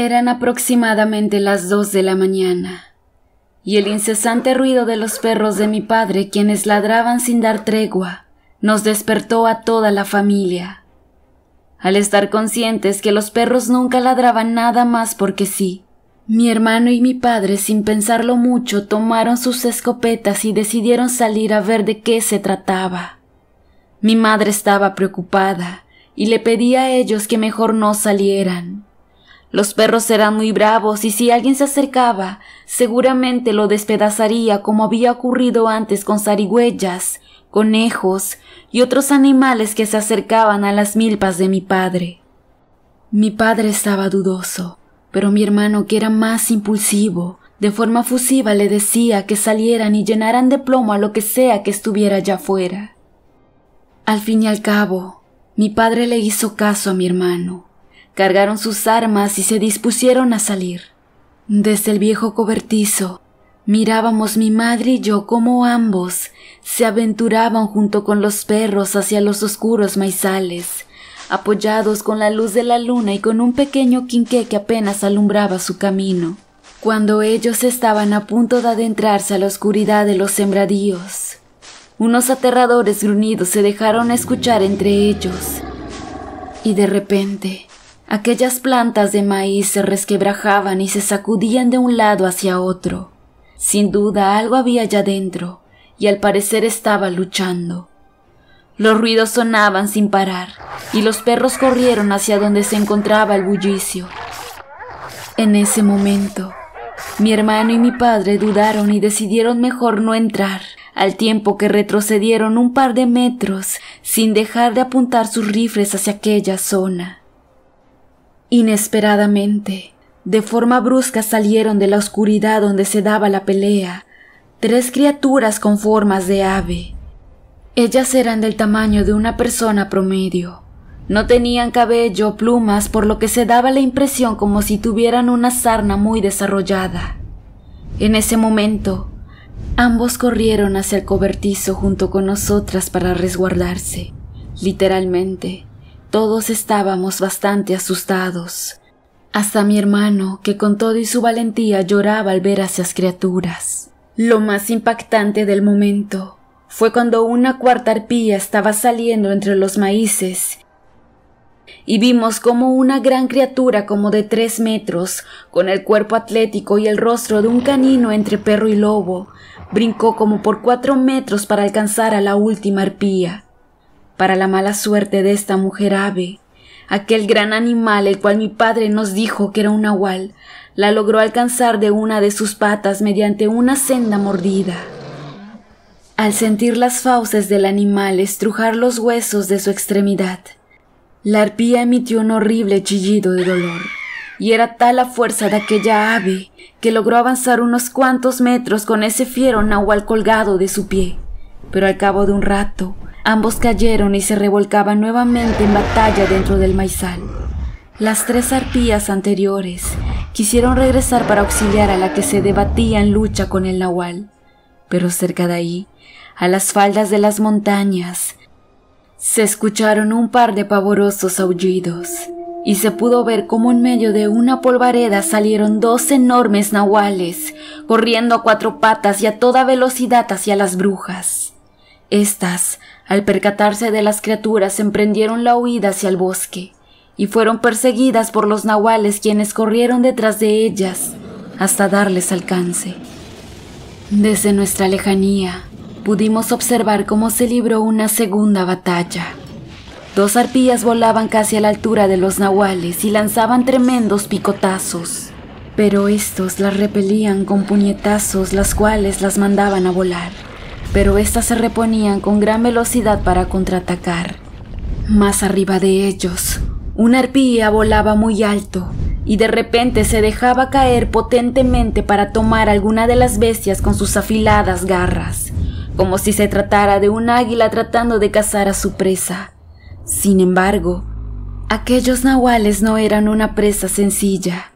Eran aproximadamente las 2 de la mañana, y el incesante ruido de los perros de mi padre, quienes ladraban sin dar tregua, nos despertó a toda la familia. Al estar conscientes que los perros nunca ladraban nada más porque sí, mi hermano y mi padre, sin pensarlo mucho, tomaron sus escopetas y decidieron salir a ver de qué se trataba. Mi madre estaba preocupada y le pedí a ellos que mejor no salieran. Los perros eran muy bravos y si alguien se acercaba, seguramente lo despedazaría, como había ocurrido antes con zarigüeyas, conejos y otros animales que se acercaban a las milpas de mi padre. Mi padre estaba dudoso, pero mi hermano, que era más impulsivo, de forma fusiva le decía que salieran y llenaran de plomo a lo que sea que estuviera allá afuera. Al fin y al cabo, mi padre le hizo caso a mi hermano. Cargaron sus armas y se dispusieron a salir. Desde el viejo cobertizo, mirábamos mi madre y yo cómo ambos se aventuraban junto con los perros hacia los oscuros maizales, apoyados con la luz de la luna y con un pequeño quinqué que apenas alumbraba su camino. Cuando ellos estaban a punto de adentrarse a la oscuridad de los sembradíos, unos aterradores gruñidos se dejaron escuchar entre ellos, y de repente, aquellas plantas de maíz se resquebrajaban y se sacudían de un lado hacia otro. Sin duda algo había allá dentro, y al parecer estaba luchando. Los ruidos sonaban sin parar, y los perros corrieron hacia donde se encontraba el bullicio. En ese momento, mi hermano y mi padre dudaron y decidieron mejor no entrar, al tiempo que retrocedieron un par de metros sin dejar de apuntar sus rifles hacia aquella zona. Inesperadamente, de forma brusca salieron de la oscuridad donde se daba la pelea, 3 criaturas con formas de ave. Ellas eran del tamaño de una persona promedio. No tenían cabello o plumas, por lo que se daba la impresión como si tuvieran una sarna muy desarrollada. En ese momento, ambos corrieron hacia el cobertizo junto con nosotras para resguardarse. Literalmente, todos estábamos bastante asustados. Hasta mi hermano, que con todo y su valentía lloraba al ver a esas criaturas. Lo más impactante del momento fue cuando una 4ª arpía estaba saliendo entre los maíces y vimos como una gran criatura como de 3 metros, con el cuerpo atlético y el rostro de un canino entre perro y lobo, brincó como por 4 metros para alcanzar a la última arpía. Para la mala suerte de esta mujer ave, aquel gran animal, el cual mi padre nos dijo que era un nahual, la logró alcanzar de una de sus patas mediante una senda mordida. Al sentir las fauces del animal estrujar los huesos de su extremidad, la arpía emitió un horrible chillido de dolor, y era tal la fuerza de aquella ave que logró avanzar unos cuantos metros con ese fiero nahual colgado de su pie. Pero al cabo de un rato, ambos cayeron y se revolcaban nuevamente en batalla dentro del maizal. Las 3 arpías anteriores quisieron regresar para auxiliar a la que se debatía en lucha con el nahual, pero cerca de ahí, a las faldas de las montañas, se escucharon un par de pavorosos aullidos y se pudo ver cómo en medio de una polvareda salieron 2 enormes nahuales, corriendo a 4 patas y a toda velocidad hacia las brujas. Estas, al percatarse de las criaturas, emprendieron la huida hacia el bosque y fueron perseguidas por los nahuales, quienes corrieron detrás de ellas hasta darles alcance. Desde nuestra lejanía, pudimos observar cómo se libró una segunda batalla. 2 arpías volaban casi a la altura de los nahuales y lanzaban tremendos picotazos, pero estos las repelían con puñetazos, las cuales las mandaban a volar, pero éstas se reponían con gran velocidad para contraatacar. Más arriba de ellos, una arpía volaba muy alto y de repente se dejaba caer potentemente para tomar alguna de las bestias con sus afiladas garras, como si se tratara de un águila tratando de cazar a su presa. Sin embargo, aquellos nahuales no eran una presa sencilla,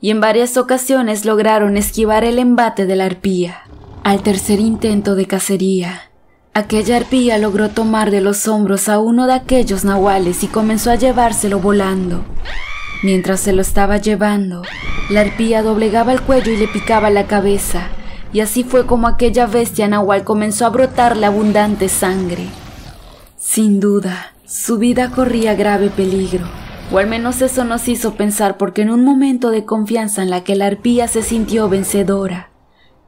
y en varias ocasiones lograron esquivar el embate de la arpía. Al tercer intento de cacería, aquella arpía logró tomar de los hombros a uno de aquellos nahuales y comenzó a llevárselo volando. Mientras se lo estaba llevando, la arpía doblegaba el cuello y le picaba la cabeza, y así fue como aquella bestia náhuatl comenzó a brotarle abundante sangre. Sin duda, su vida corría grave peligro, o al menos eso nos hizo pensar, porque en un momento de confianza en la que la arpía se sintió vencedora,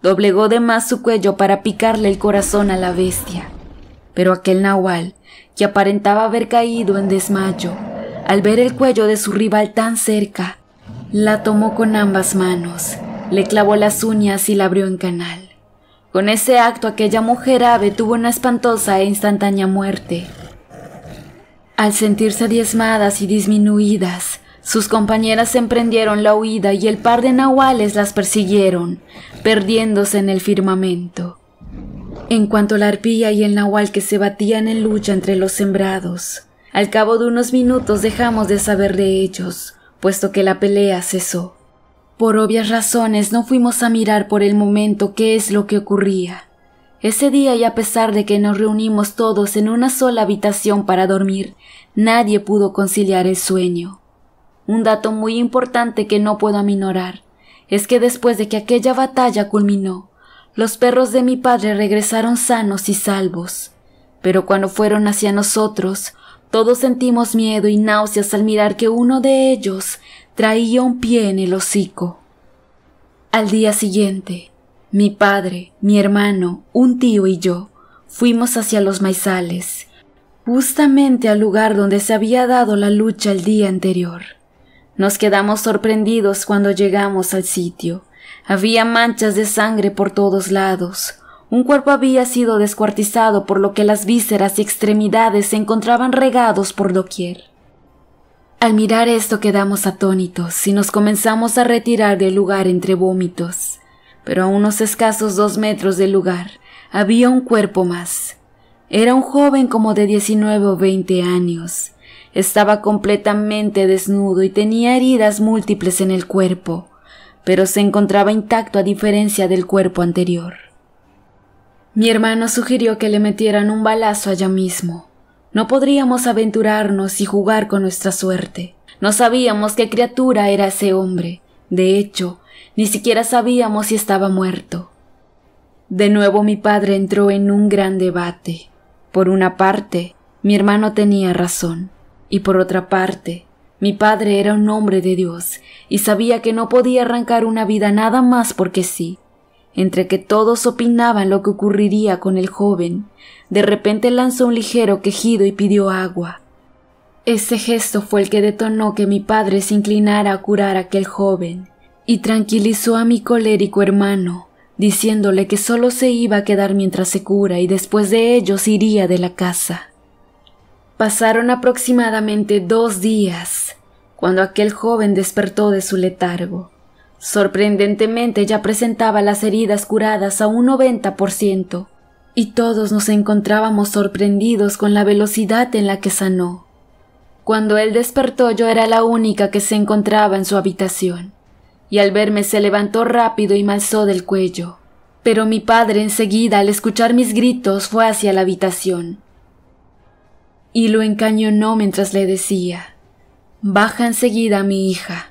doblegó de más su cuello para picarle el corazón a la bestia. Pero aquel náhuatl, que aparentaba haber caído en desmayo, al ver el cuello de su rival tan cerca, la tomó con ambas manos, le clavó las uñas y la abrió en canal. Con ese acto aquella mujer ave tuvo una espantosa e instantánea muerte. Al sentirse diezmadas y disminuidas, sus compañeras emprendieron la huida y el par de nahuales las persiguieron, perdiéndose en el firmamento. En cuanto la arpía y el nahual que se batían en lucha entre los sembrados, al cabo de unos minutos dejamos de saber de ellos, puesto que la pelea cesó. Por obvias razones no fuimos a mirar por el momento qué es lo que ocurría. Ese día, y a pesar de que nos reunimos todos en una sola habitación para dormir, nadie pudo conciliar el sueño. Un dato muy importante que no puedo aminorar es que después de que aquella batalla culminó, los perros de mi padre regresaron sanos y salvos, pero cuando fueron hacia nosotros, todos sentimos miedo y náuseas al mirar que uno de ellos traía un pie en el hocico. Al día siguiente, mi padre, mi hermano, un tío y yo fuimos hacia los maizales, justamente al lugar donde se había dado la lucha el día anterior. Nos quedamos sorprendidos cuando llegamos al sitio. Había manchas de sangre por todos lados. Un cuerpo había sido descuartizado, por lo que las vísceras y extremidades se encontraban regados por doquier. Al mirar esto quedamos atónitos y nos comenzamos a retirar del lugar entre vómitos. Pero a unos escasos 2 metros del lugar había un cuerpo más. Era un joven como de 19 o 20 años. Estaba completamente desnudo y tenía heridas múltiples en el cuerpo, pero se encontraba intacto a diferencia del cuerpo anterior. Mi hermano sugirió que le metieran un balazo allá mismo. No podríamos aventurarnos y jugar con nuestra suerte. No sabíamos qué criatura era ese hombre. De hecho, ni siquiera sabíamos si estaba muerto. De nuevo mi padre entró en un gran debate. Por una parte, mi hermano tenía razón, y por otra parte, mi padre era un hombre de Dios y sabía que no podía arrancar una vida nada más porque sí. Entre que todos opinaban lo que ocurriría con el joven, de repente lanzó un ligero quejido y pidió agua. Ese gesto fue el que detonó que mi padre se inclinara a curar a aquel joven y tranquilizó a mi colérico hermano, diciéndole que solo se iba a quedar mientras se cura y después de ello se iría de la casa. Pasaron aproximadamente 2 días cuando aquel joven despertó de su letargo. Sorprendentemente ya presentaba las heridas curadas a un 90%, y todos nos encontrábamos sorprendidos con la velocidad en la que sanó. Cuando él despertó yo era la única que se encontraba en su habitación, y al verme se levantó rápido y me alzó del cuello. Pero mi padre enseguida, al escuchar mis gritos, fue hacia la habitación y lo encañonó mientras le decía: «Baja enseguida a mi hija,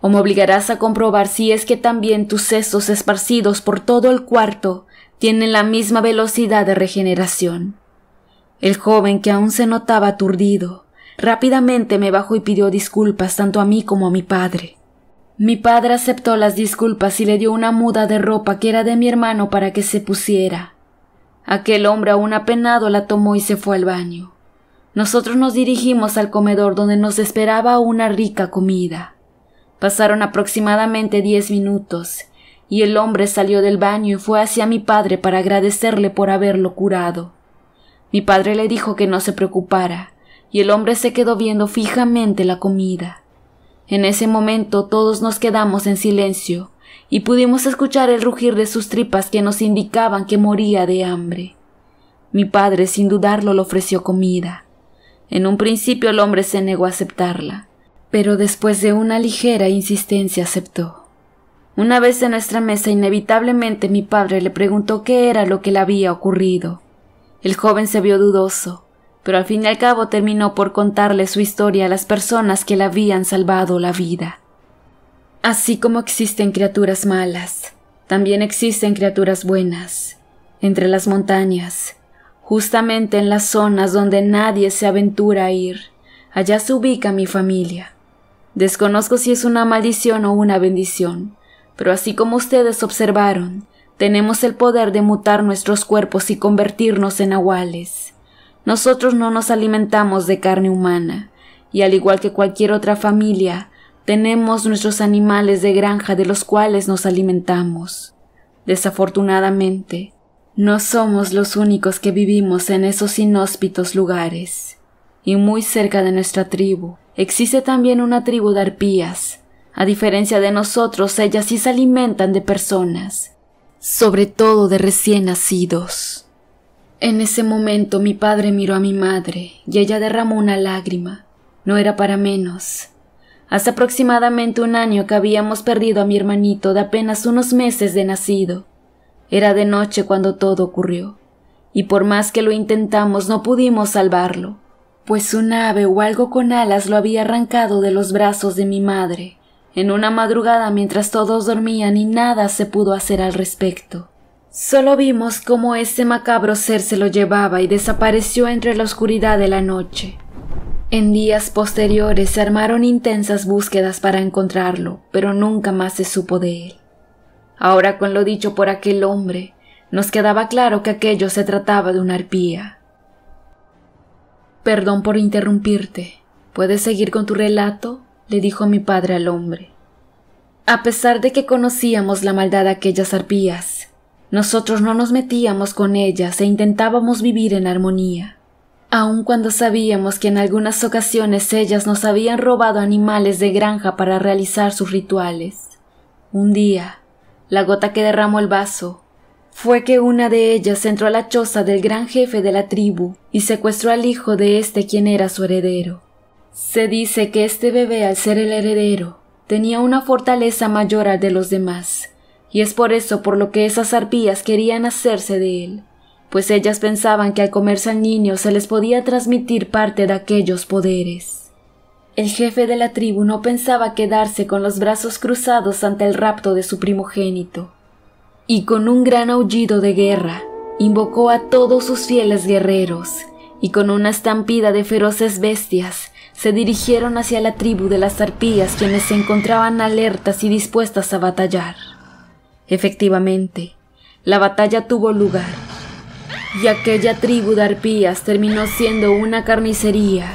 o me obligarás a comprobar si es que también tus sesos esparcidos por todo el cuarto tienen la misma velocidad de regeneración». El joven, que aún se notaba aturdido, rápidamente me bajó y pidió disculpas tanto a mí como a mi padre. Mi padre aceptó las disculpas y le dio una muda de ropa que era de mi hermano para que se pusiera. Aquel hombre, aún apenado, la tomó y se fue al baño. Nosotros nos dirigimos al comedor donde nos esperaba una rica comida. Pasaron aproximadamente 10 minutos y el hombre salió del baño y fue hacia mi padre para agradecerle por haberlo curado. Mi padre le dijo que no se preocupara y el hombre se quedó viendo fijamente la comida. En ese momento todos nos quedamos en silencio y pudimos escuchar el rugir de sus tripas que nos indicaban que moría de hambre. Mi padre sin dudarlo le ofreció comida. En un principio el hombre se negó a aceptarla, pero después de una ligera insistencia aceptó. Una vez en nuestra mesa, inevitablemente mi padre le preguntó qué era lo que le había ocurrido. El joven se vio dudoso, pero al fin y al cabo terminó por contarle su historia a las personas que le habían salvado la vida. Así como existen criaturas malas, también existen criaturas buenas, entre las montañas, justamente en las zonas donde nadie se aventura a ir. Allá se ubica mi familia. Desconozco si es una maldición o una bendición, pero así como ustedes observaron, tenemos el poder de mutar nuestros cuerpos y convertirnos en nahuales. Nosotros no nos alimentamos de carne humana, y al igual que cualquier otra familia, tenemos nuestros animales de granja de los cuales nos alimentamos. Desafortunadamente, no somos los únicos que vivimos en esos inhóspitos lugares. Y muy cerca de nuestra tribu, existe también una tribu de arpías. A diferencia de nosotros, ellas sí se alimentan de personas, sobre todo de recién nacidos. En ese momento mi padre miró a mi madre y ella derramó una lágrima. No era para menos. Hace aproximadamente un año que habíamos perdido a mi hermanito de apenas unos meses de nacido. Era de noche cuando todo ocurrió, y por más que lo intentamos no pudimos salvarlo, pues un ave o algo con alas lo había arrancado de los brazos de mi madre, en una madrugada mientras todos dormían y nada se pudo hacer al respecto. Solo vimos cómo ese macabro ser se lo llevaba y desapareció entre la oscuridad de la noche. En días posteriores se armaron intensas búsquedas para encontrarlo, pero nunca más se supo de él. Ahora, con lo dicho por aquel hombre, nos quedaba claro que aquello se trataba de una arpía. «Perdón por interrumpirte. ¿Puedes seguir con tu relato?», le dijo mi padre al hombre. A pesar de que conocíamos la maldad de aquellas arpías, nosotros no nos metíamos con ellas e intentábamos vivir en armonía, aun cuando sabíamos que en algunas ocasiones ellas nos habían robado animales de granja para realizar sus rituales. Un día, la gota que derramó el vaso fue que una de ellas entró a la choza del gran jefe de la tribu y secuestró al hijo de este, quien era su heredero. Se dice que este bebé, al ser el heredero, tenía una fortaleza mayor al de los demás, y es por eso por lo que esas arpías querían hacerse de él, pues ellas pensaban que al comerse al niño se les podía transmitir parte de aquellos poderes. El jefe de la tribu no pensaba quedarse con los brazos cruzados ante el rapto de su primogénito, y con un gran aullido de guerra, invocó a todos sus fieles guerreros, y con una estampida de feroces bestias, se dirigieron hacia la tribu de las arpías, quienes se encontraban alertas y dispuestas a batallar. Efectivamente, la batalla tuvo lugar, y aquella tribu de arpías terminó siendo una carnicería,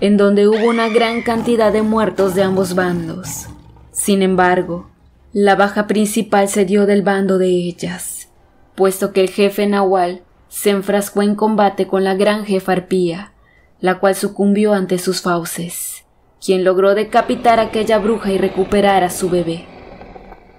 en donde hubo una gran cantidad de muertos de ambos bandos. Sin embargo, la baja principal se dio del bando de ellas, puesto que el jefe nahual se enfrascó en combate con la gran jefa arpía, la cual sucumbió ante sus fauces, quien logró decapitar a aquella bruja y recuperar a su bebé.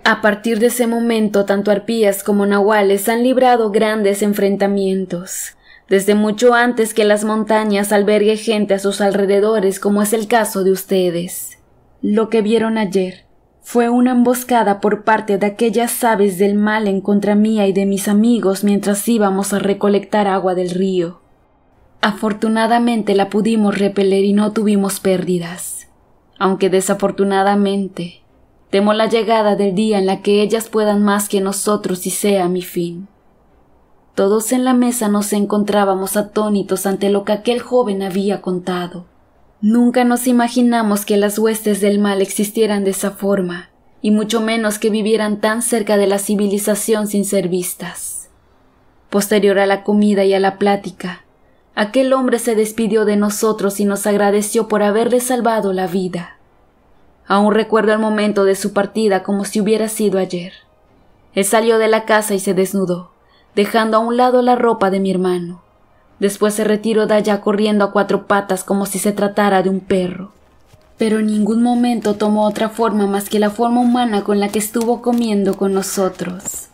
A partir de ese momento, tanto arpías como nahuales han librado grandes enfrentamientos, desde mucho antes que las montañas albergue gente a sus alrededores, como es el caso de ustedes. Lo que vieron ayer fue una emboscada por parte de aquellas aves del mal en contra mía y de mis amigos mientras íbamos a recolectar agua del río. Afortunadamente la pudimos repeler y no tuvimos pérdidas, aunque desafortunadamente temo la llegada del día en la que ellas puedan más que nosotros y sea mi fin. Todos en la mesa nos encontrábamos atónitos ante lo que aquel joven había contado. Nunca nos imaginamos que las huestes del mal existieran de esa forma, y mucho menos que vivieran tan cerca de la civilización sin ser vistas. Posterior a la comida y a la plática, aquel hombre se despidió de nosotros y nos agradeció por haberle salvado la vida. Aún recuerdo el momento de su partida como si hubiera sido ayer. Él salió de la casa y se desnudó, dejando a un lado la ropa de mi hermano. Después se retiró de allá corriendo a cuatro patas como si se tratara de un perro. Pero en ningún momento tomó otra forma más que la forma humana con la que estuvo comiendo con nosotros.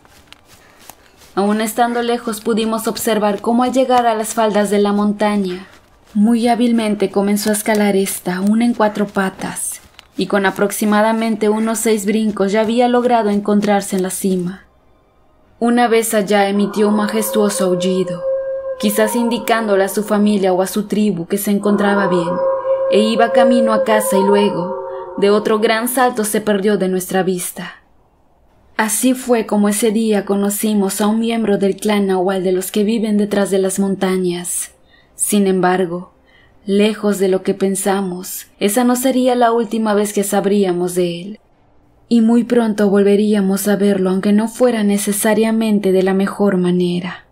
Aún estando lejos pudimos observar cómo, al llegar a las faldas de la montaña, muy hábilmente comenzó a escalar esta, aún en cuatro patas, y con aproximadamente unos 6 brincos ya había logrado encontrarse en la cima. Una vez allá emitió un majestuoso aullido, quizás indicándola a su familia o a su tribu que se encontraba bien, e iba camino a casa y luego, de otro gran salto se perdió de nuestra vista. Así fue como ese día conocimos a un miembro del clan Nahual de los que viven detrás de las montañas. Sin embargo, lejos de lo que pensamos, esa no sería la última vez que sabríamos de él. Y muy pronto volveríamos a verlo, aunque no fuera necesariamente de la mejor manera.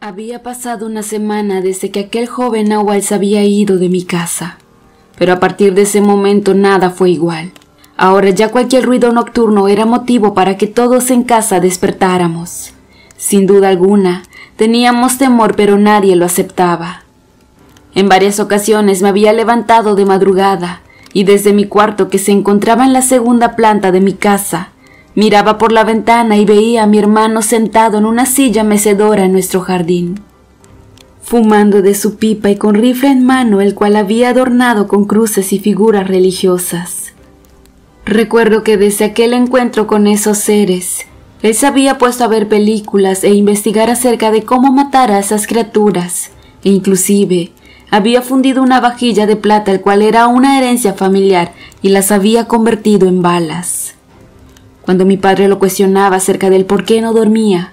Había pasado una semana desde que aquel joven Nahual se había ido de mi casa. Pero a partir de ese momento nada fue igual. Ahora ya cualquier ruido nocturno era motivo para que todos en casa despertáramos. Sin duda alguna, teníamos temor, pero nadie lo aceptaba. En varias ocasiones me había levantado de madrugada y desde mi cuarto, que se encontraba en la segunda planta de mi casa, miraba por la ventana y veía a mi hermano sentado en una silla mecedora en nuestro jardín, fumando de su pipa y con rifle en mano, el cual había adornado con cruces y figuras religiosas. Recuerdo que desde aquel encuentro con esos seres, él se había puesto a ver películas e investigar acerca de cómo matar a esas criaturas, e inclusive había fundido una vajilla de plata, el cual era una herencia familiar, y las había convertido en balas. Cuando mi padre lo cuestionaba acerca del por qué no dormía,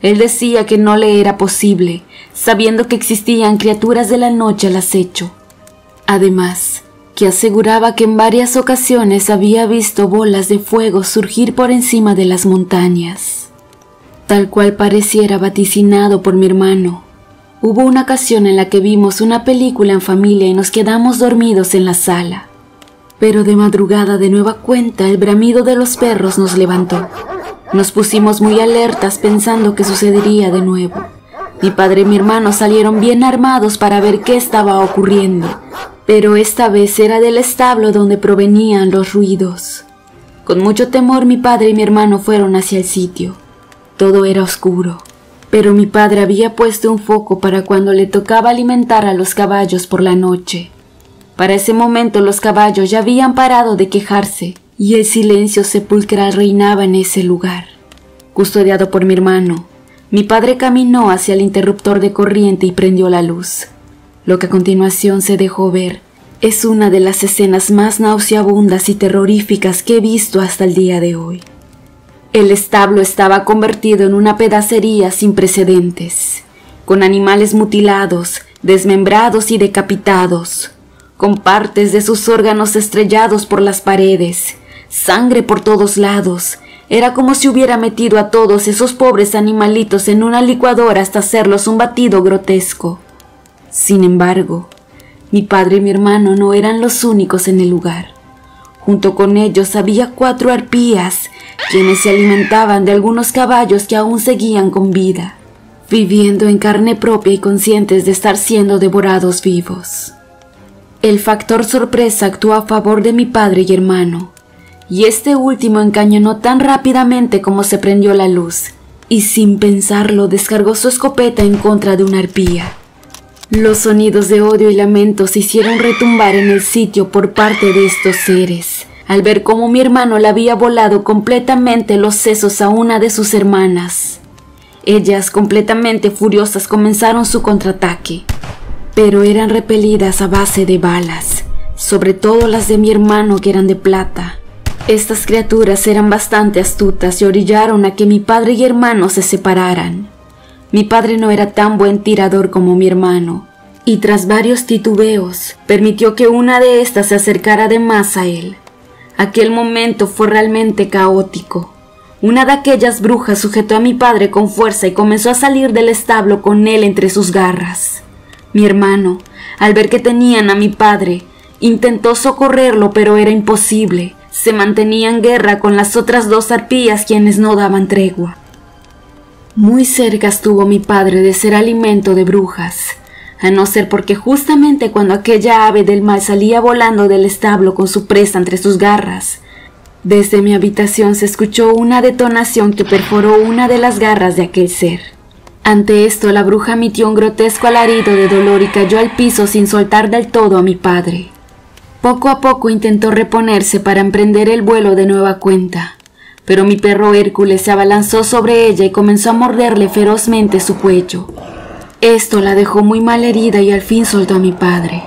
él decía que no le era posible, sabiendo que existían criaturas de la noche al acecho. Además, que aseguraba que en varias ocasiones había visto bolas de fuego surgir por encima de las montañas. Tal cual pareciera vaticinado por mi hermano, hubo una ocasión en la que vimos una película en familia y nos quedamos dormidos en la sala. Pero de madrugada, de nueva cuenta, el bramido de los perros nos levantó. Nos pusimos muy alertas pensando que sucedería de nuevo. Mi padre y mi hermano salieron bien armados para ver qué estaba ocurriendo, pero esta vez era del establo donde provenían los ruidos. Con mucho temor mi padre y mi hermano fueron hacia el sitio. Todo era oscuro, pero mi padre había puesto un foco para cuando le tocaba alimentar a los caballos por la noche. Para ese momento los caballos ya habían parado de quejarse, y el silencio sepulcral reinaba en ese lugar. Custodiado por mi hermano, mi padre caminó hacia el interruptor de corriente y prendió la luz. Lo que a continuación se dejó ver es una de las escenas más nauseabundas y terroríficas que he visto hasta el día de hoy. El establo estaba convertido en una pedacería sin precedentes, con animales mutilados, desmembrados y decapitados, con partes de sus órganos estrellados por las paredes, sangre por todos lados. Era como si hubiera metido a todos esos pobres animalitos en una licuadora hasta hacerlos un batido grotesco. Sin embargo, mi padre y mi hermano no eran los únicos en el lugar. Junto con ellos había 4 arpías, quienes se alimentaban de algunos caballos que aún seguían con vida, viviendo en carne propia y conscientes de estar siendo devorados vivos. El factor sorpresa actuó a favor de mi padre y hermano, y este último encañonó tan rápidamente como se prendió la luz, y sin pensarlo descargó su escopeta en contra de una arpía. Los sonidos de odio y lamentos se hicieron retumbar en el sitio por parte de estos seres, al ver cómo mi hermano le había volado completamente los sesos a una de sus hermanas. Ellas, completamente furiosas, comenzaron su contraataque, pero eran repelidas a base de balas, sobre todo las de mi hermano, que eran de plata. Estas criaturas eran bastante astutas y orillaron a que mi padre y hermano se separaran. Mi padre no era tan buen tirador como mi hermano, y tras varios titubeos, permitió que una de estas se acercara de más a él. Aquel momento fue realmente caótico. Una de aquellas brujas sujetó a mi padre con fuerza y comenzó a salir del establo con él entre sus garras. Mi hermano, al ver que tenían a mi padre, intentó socorrerlo, pero era imposible. Se mantenía en guerra con las otras 2 arpías, quienes no daban tregua. Muy cerca estuvo mi padre de ser alimento de brujas, a no ser porque justamente cuando aquella ave del mal salía volando del establo con su presa entre sus garras, desde mi habitación se escuchó una detonación que perforó una de las garras de aquel ser. Ante esto, la bruja emitió un grotesco alarido de dolor y cayó al piso sin soltar del todo a mi padre. Poco a poco intentó reponerse para emprender el vuelo de nueva cuenta, pero mi perro Hércules se abalanzó sobre ella y comenzó a morderle ferozmente su cuello. Esto la dejó muy mal herida y al fin soltó a mi padre.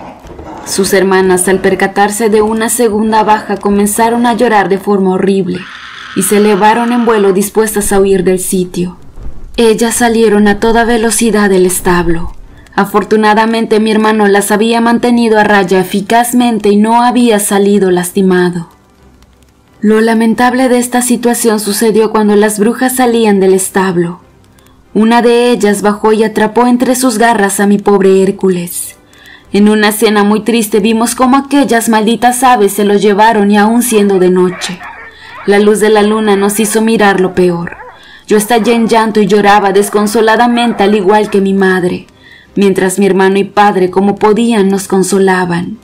Sus hermanas, al percatarse de una segunda baja, comenzaron a llorar de forma horrible y se elevaron en vuelo dispuestas a huir del sitio. Ellas salieron a toda velocidad del establo. Afortunadamente mi hermano las había mantenido a raya eficazmente y no había salido lastimado. Lo lamentable de esta situación sucedió cuando las brujas salían del establo. Una de ellas bajó y atrapó entre sus garras a mi pobre Hércules. En una escena muy triste vimos cómo aquellas malditas aves se lo llevaron y aún siendo de noche. La luz de la luna nos hizo mirar lo peor. Yo estallé en llanto y lloraba desconsoladamente al igual que mi madre, mientras mi hermano y padre como podían nos consolaban.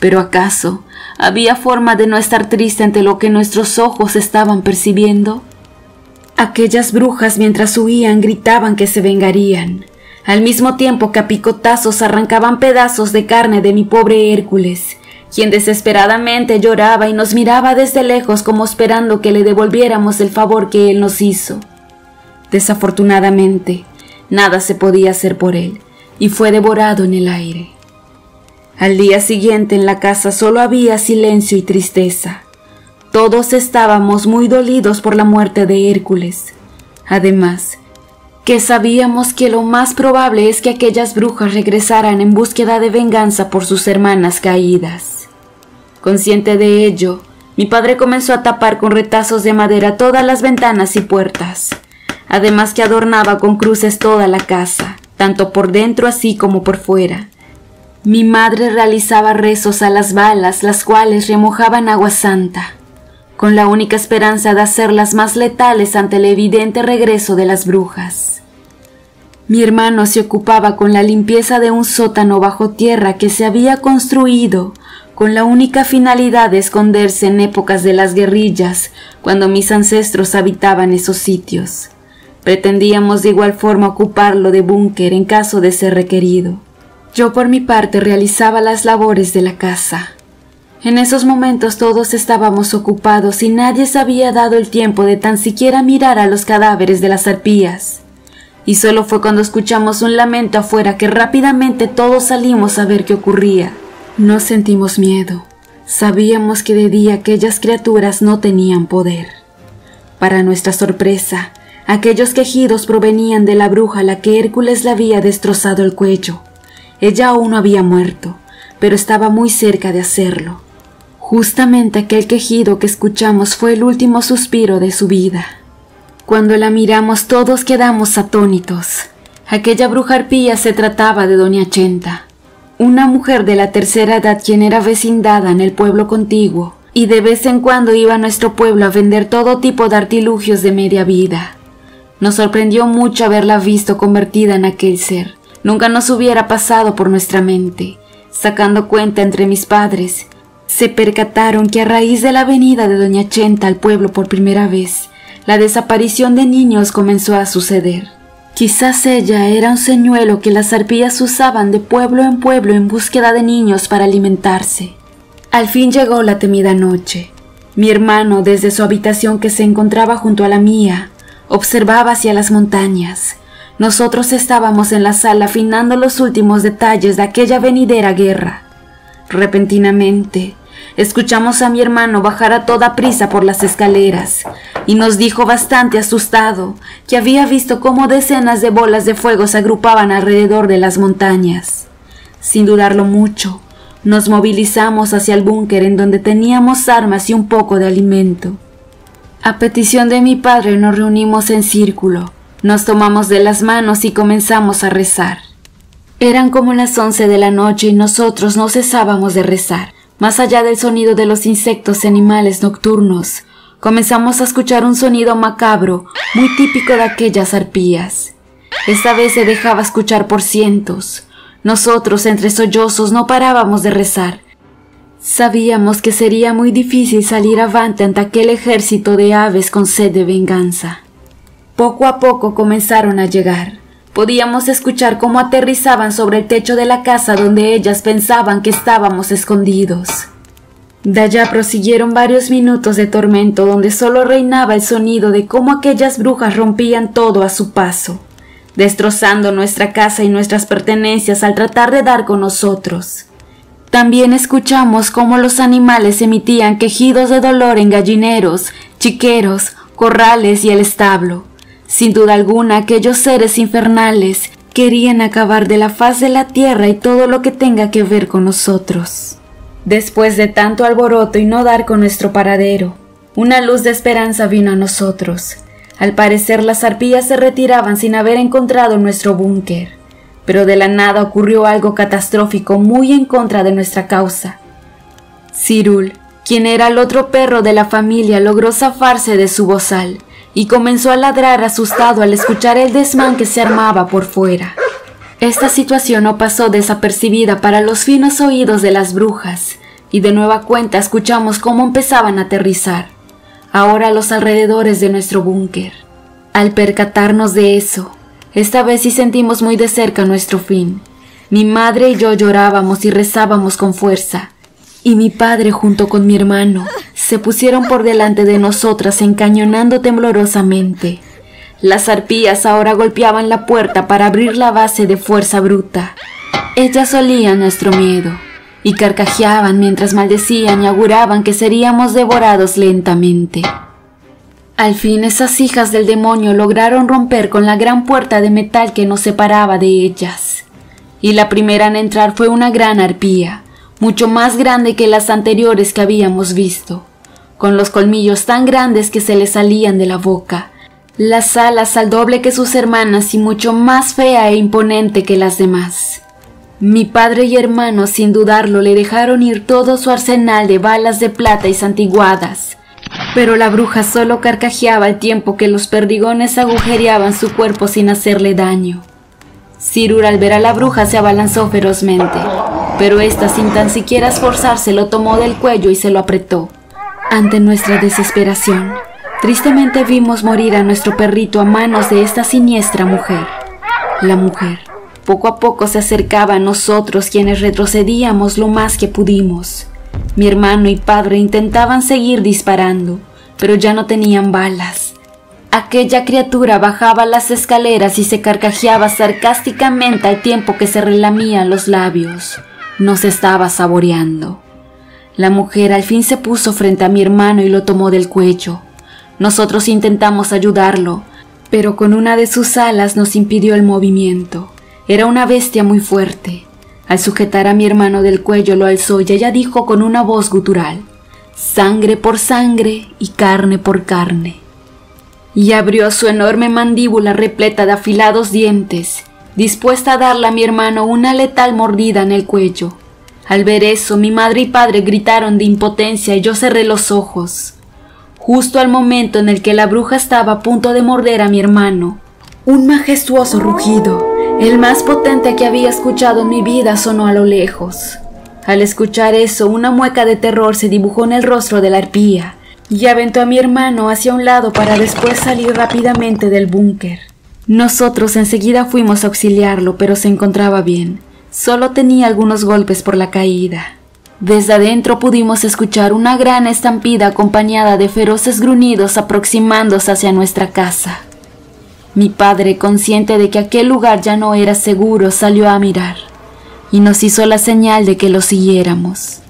¿Pero acaso había forma de no estar triste ante lo que nuestros ojos estaban percibiendo? Aquellas brujas mientras huían gritaban que se vengarían, al mismo tiempo que a picotazos arrancaban pedazos de carne de mi pobre Hércules, quien desesperadamente lloraba y nos miraba desde lejos como esperando que le devolviéramos el favor que él nos hizo. Desafortunadamente, nada se podía hacer por él, y fue devorado en el aire. Al día siguiente en la casa solo había silencio y tristeza. Todos estábamos muy dolidos por la muerte de Hércules. Además, que sabíamos que lo más probable es que aquellas brujas regresaran en búsqueda de venganza por sus hermanas caídas. Consciente de ello, mi padre comenzó a tapar con retazos de madera todas las ventanas y puertas, además que adornaba con cruces toda la casa, tanto por dentro así como por fuera. Mi madre realizaba rezos a las balas, las cuales remojaban agua santa, con la única esperanza de hacerlas más letales ante el evidente regreso de las brujas. Mi hermano se ocupaba con la limpieza de un sótano bajo tierra que se había construido con la única finalidad de esconderse en épocas de las guerrillas, cuando mis ancestros habitaban esos sitios. Pretendíamos de igual forma ocuparlo de búnker en caso de ser requerido. Yo por mi parte realizaba las labores de la casa. En esos momentos todos estábamos ocupados y nadie se había dado el tiempo de tan siquiera mirar a los cadáveres de las arpías. Y solo fue cuando escuchamos un lamento afuera que rápidamente todos salimos a ver qué ocurría. No sentimos miedo. Sabíamos que de día aquellas criaturas no tenían poder. Para nuestra sorpresa, aquellos quejidos provenían de la bruja a la que Hércules le había destrozado el cuello. Ella aún no había muerto, pero estaba muy cerca de hacerlo. Justamente aquel quejido que escuchamos fue el último suspiro de su vida. Cuando la miramos todos quedamos atónitos. Aquella bruja arpía se trataba de doña Chenta, una mujer de la tercera edad quien era vecindada en el pueblo contiguo y de vez en cuando iba a nuestro pueblo a vender todo tipo de artilugios de media vida. Nos sorprendió mucho haberla visto convertida en aquel ser. Nunca nos hubiera pasado por nuestra mente. Sacando cuenta entre mis padres, se percataron que a raíz de la venida de doña Chenta al pueblo por primera vez, la desaparición de niños comenzó a suceder. Quizás ella era un señuelo que las arpías usaban de pueblo en búsqueda de niños para alimentarse. Al fin llegó la temida noche. Mi hermano, desde su habitación que se encontraba junto a la mía, observaba hacia las montañas. Nosotros estábamos en la sala afinando los últimos detalles de aquella venidera guerra. Repentinamente, escuchamos a mi hermano bajar a toda prisa por las escaleras y nos dijo bastante asustado que había visto cómo decenas de bolas de fuego se agrupaban alrededor de las montañas. Sin dudarlo mucho, nos movilizamos hacia el búnker en donde teníamos armas y un poco de alimento. A petición de mi padre nos reunimos en círculo, nos tomamos de las manos y comenzamos a rezar. Eran como las 11 de la noche y nosotros no cesábamos de rezar. Más allá del sonido de los insectos y animales nocturnos, comenzamos a escuchar un sonido macabro, muy típico de aquellas arpías. Esta vez se dejaba escuchar por cientos. Nosotros, entre sollozos, no parábamos de rezar. Sabíamos que sería muy difícil salir avante ante aquel ejército de aves con sed de venganza. Poco a poco comenzaron a llegar. Podíamos escuchar cómo aterrizaban sobre el techo de la casa donde ellas pensaban que estábamos escondidos. De allá prosiguieron varios minutos de tormento donde solo reinaba el sonido de cómo aquellas brujas rompían todo a su paso, destrozando nuestra casa y nuestras pertenencias al tratar de dar con nosotros. También escuchamos cómo los animales emitían quejidos de dolor en gallineros, chiqueros, corrales y el establo. Sin duda alguna, aquellos seres infernales querían acabar de la faz de la tierra y todo lo que tenga que ver con nosotros. Después de tanto alboroto y no dar con nuestro paradero, una luz de esperanza vino a nosotros. Al parecer, las arpías se retiraban sin haber encontrado nuestro búnker, pero de la nada ocurrió algo catastrófico muy en contra de nuestra causa. Cyrul, quien era el otro perro de la familia, logró zafarse de su bozal y comenzó a ladrar asustado al escuchar el desmán que se armaba por fuera. Esta situación no pasó desapercibida para los finos oídos de las brujas, y de nueva cuenta escuchamos cómo empezaban a aterrizar, ahora a los alrededores de nuestro búnker. Al percatarnos de eso, esta vez sí sentimos muy de cerca nuestro fin. Mi madre y yo llorábamos y rezábamos con fuerza, y mi padre junto con mi hermano se pusieron por delante de nosotras encañonando temblorosamente. Las arpías ahora golpeaban la puerta para abrir la base de fuerza bruta. Ellas olían nuestro miedo y carcajeaban mientras maldecían y auguraban que seríamos devorados lentamente. Al fin esas hijas del demonio lograron romper con la gran puerta de metal que nos separaba de ellas, y la primera en entrar fue una gran arpía, mucho más grande que las anteriores que habíamos visto, con los colmillos tan grandes que se le salían de la boca, las alas al doble que sus hermanas y mucho más fea e imponente que las demás. Mi padre y hermano, sin dudarlo, le dejaron ir todo su arsenal de balas de plata y santiguadas, pero la bruja solo carcajeaba al tiempo que los perdigones agujereaban su cuerpo sin hacerle daño. Cyrul, al ver a la bruja, se abalanzó ferozmente, pero ésta, sin tan siquiera esforzarse, lo tomó del cuello y se lo apretó. Ante nuestra desesperación, tristemente vimos morir a nuestro perrito a manos de esta siniestra mujer. La mujer, poco a poco, se acercaba a nosotros, quienes retrocedíamos lo más que pudimos. Mi hermano y padre intentaban seguir disparando, pero ya no tenían balas. Aquella criatura bajaba las escaleras y se carcajeaba sarcásticamente al tiempo que se relamía los labios. Nos estaba saboreando. La mujer al fin se puso frente a mi hermano y lo tomó del cuello. Nosotros intentamos ayudarlo, pero con una de sus alas nos impidió el movimiento. Era una bestia muy fuerte. Al sujetar a mi hermano del cuello lo alzó y ella dijo con una voz gutural: «Sangre por sangre y carne por carne». Y abrió su enorme mandíbula repleta de afilados dientes, dispuesta a darle a mi hermano una letal mordida en el cuello. Al ver eso, mi madre y padre gritaron de impotencia y yo cerré los ojos. Justo al momento en el que la bruja estaba a punto de morder a mi hermano, un majestuoso rugido, el más potente que había escuchado en mi vida, sonó a lo lejos. Al escuchar eso, una mueca de terror se dibujó en el rostro de la arpía y aventó a mi hermano hacia un lado para después salir rápidamente del búnker. Nosotros enseguida fuimos a auxiliarlo, pero se encontraba bien. Solo tenía algunos golpes por la caída. Desde adentro pudimos escuchar una gran estampida acompañada de feroces gruñidos aproximándose hacia nuestra casa. Mi padre, consciente de que aquel lugar ya no era seguro, salió a mirar y nos hizo la señal de que lo siguiéramos.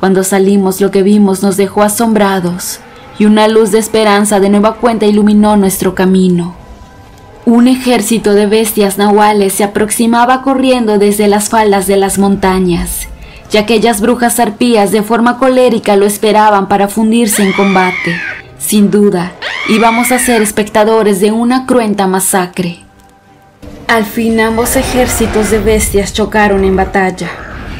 Cuando salimos, lo que vimos nos dejó asombrados y una luz de esperanza de nueva cuenta iluminó nuestro camino. Un ejército de bestias nahuales se aproximaba corriendo desde las faldas de las montañas, y aquellas brujas arpías de forma colérica lo esperaban para fundirse en combate. Sin duda, íbamos a ser espectadores de una cruenta masacre. Al fin, ambos ejércitos de bestias chocaron en batalla.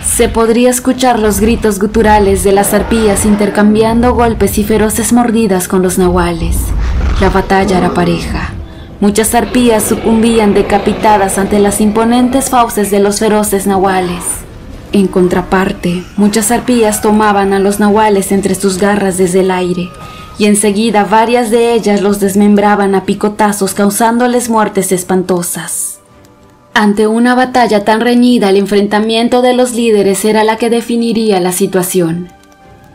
Se podría escuchar los gritos guturales de las arpías intercambiando golpes y feroces mordidas con los nahuales. La batalla era pareja. Muchas arpías sucumbían decapitadas ante las imponentes fauces de los feroces nahuales. En contraparte, muchas arpías tomaban a los nahuales entre sus garras desde el aire, y enseguida varias de ellas los desmembraban a picotazos, causándoles muertes espantosas. Ante una batalla tan reñida, el enfrentamiento de los líderes era la que definiría la situación.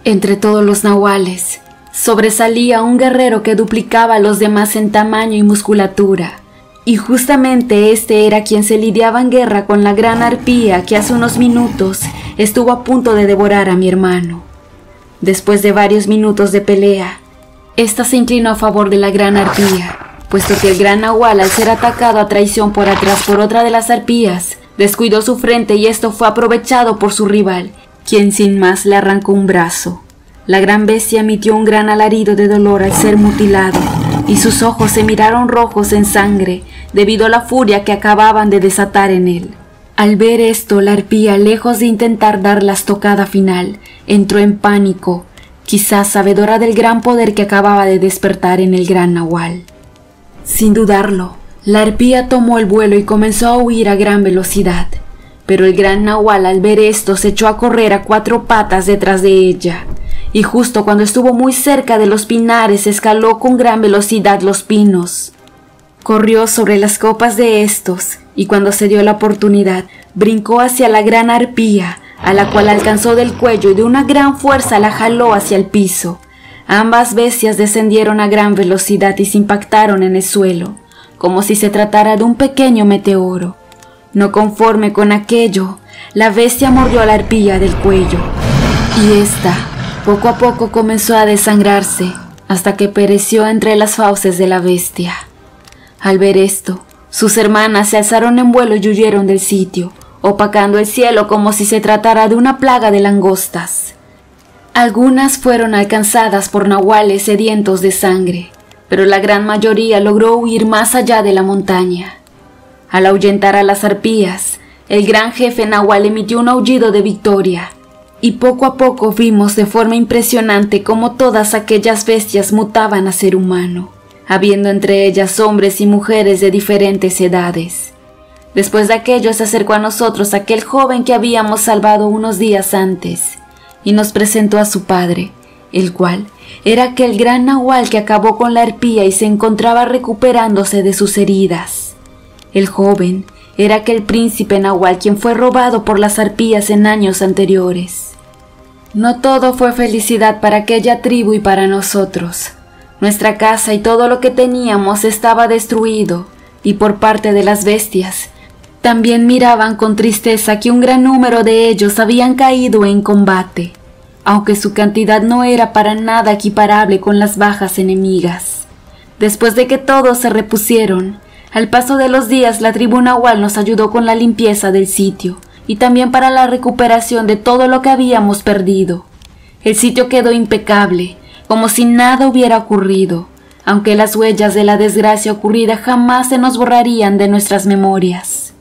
Entre todos los nahuales, sobresalía un guerrero que duplicaba a los demás en tamaño y musculatura, y justamente este era quien se lidiaba en guerra con la gran arpía que hace unos minutos estuvo a punto de devorar a mi hermano. Después de varios minutos de pelea, ésta se inclinó a favor de la gran arpía, puesto que el gran nahual, al ser atacado a traición por atrás por otra de las arpías, descuidó su frente y esto fue aprovechado por su rival, quien sin más le arrancó un brazo. La gran bestia emitió un gran alarido de dolor al ser mutilado, y sus ojos se miraron rojos en sangre debido a la furia que acababan de desatar en él. Al ver esto, la arpía, lejos de intentar dar la estocada final, entró en pánico, quizás sabedora del gran poder que acababa de despertar en el gran nahual. Sin dudarlo, la arpía tomó el vuelo y comenzó a huir a gran velocidad, pero el gran nahual, al ver esto, se echó a correr a cuatro patas detrás de ella, y justo cuando estuvo muy cerca de los pinares escaló con gran velocidad los pinos. Corrió sobre las copas de estos y cuando se dio la oportunidad brincó hacia la gran arpía, a la cual alcanzó del cuello y de una gran fuerza la jaló hacia el piso. Ambas bestias descendieron a gran velocidad y se impactaron en el suelo, como si se tratara de un pequeño meteoro. No conforme con aquello, la bestia mordió a la arpía del cuello y ésta poco a poco comenzó a desangrarse hasta que pereció entre las fauces de la bestia. Al ver esto, sus hermanas se alzaron en vuelo y huyeron del sitio, opacando el cielo como si se tratara de una plaga de langostas. Algunas fueron alcanzadas por nahuales sedientos de sangre, pero la gran mayoría logró huir más allá de la montaña. Al ahuyentar a las arpías, el gran jefe nahual emitió un aullido de victoria, y poco a poco vimos de forma impresionante cómo todas aquellas bestias mutaban a ser humano, habiendo entre ellas hombres y mujeres de diferentes edades. Después de aquello se acercó a nosotros aquel joven que habíamos salvado unos días antes, y nos presentó a su padre, el cual era aquel gran nahual que acabó con la arpía y se encontraba recuperándose de sus heridas. El joven era aquel príncipe nahual quien fue robado por las arpías en años anteriores. No todo fue felicidad para aquella tribu y para nosotros. Nuestra casa y todo lo que teníamos estaba destruido, y por parte de las bestias, también miraban con tristeza que un gran número de ellos habían caído en combate, aunque su cantidad no era para nada equiparable con las bajas enemigas. Después de que todos se repusieron, al paso de los días la tribu nahual nos ayudó con la limpieza del sitio, y también para la recuperación de todo lo que habíamos perdido. El sitio quedó impecable, como si nada hubiera ocurrido, aunque las huellas de la desgracia ocurrida jamás se nos borrarían de nuestras memorias.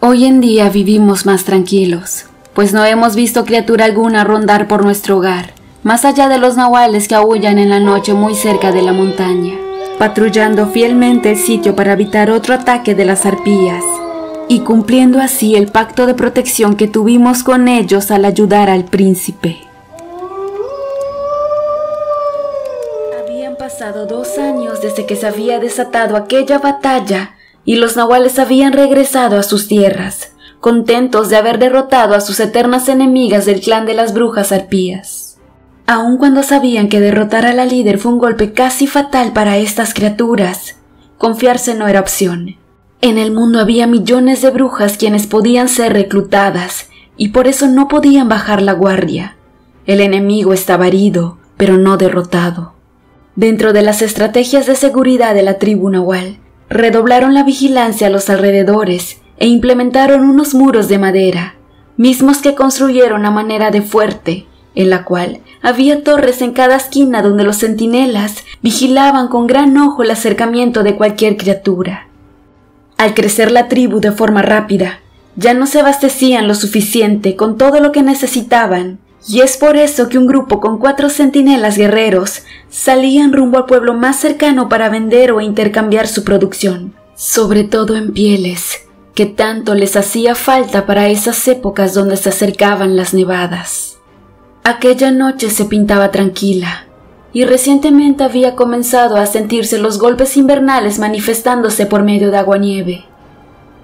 Hoy en día vivimos más tranquilos, pues no hemos visto criatura alguna rondar por nuestro hogar, más allá de los nahuales que aullan en la noche muy cerca de la montaña, patrullando fielmente el sitio para evitar otro ataque de las arpías, y cumpliendo así el pacto de protección que tuvimos con ellos al ayudar al príncipe. Habían pasado 2 años desde que se había desatado aquella batalla y los nahuales habían regresado a sus tierras, contentos de haber derrotado a sus eternas enemigas del clan de las brujas arpías. Aun cuando sabían que derrotar a la líder fue un golpe casi fatal para estas criaturas, confiarse no era opción. En el mundo había millones de brujas quienes podían ser reclutadas y por eso no podían bajar la guardia. El enemigo estaba herido, pero no derrotado. Dentro de las estrategias de seguridad de la tribu nahual, redoblaron la vigilancia a los alrededores e implementaron unos muros de madera, mismos que construyeron a manera de fuerte, en la cual había torres en cada esquina donde los centinelas vigilaban con gran ojo el acercamiento de cualquier criatura. Al crecer la tribu de forma rápida, ya no se abastecían lo suficiente con todo lo que necesitaban, y es por eso que un grupo con 4 centinelas guerreros salían rumbo al pueblo más cercano para vender o intercambiar su producción, sobre todo en pieles, que tanto les hacía falta para esas épocas donde se acercaban las nevadas. Aquella noche se pintaba tranquila, y recientemente había comenzado a sentirse los golpes invernales manifestándose por medio de aguanieve.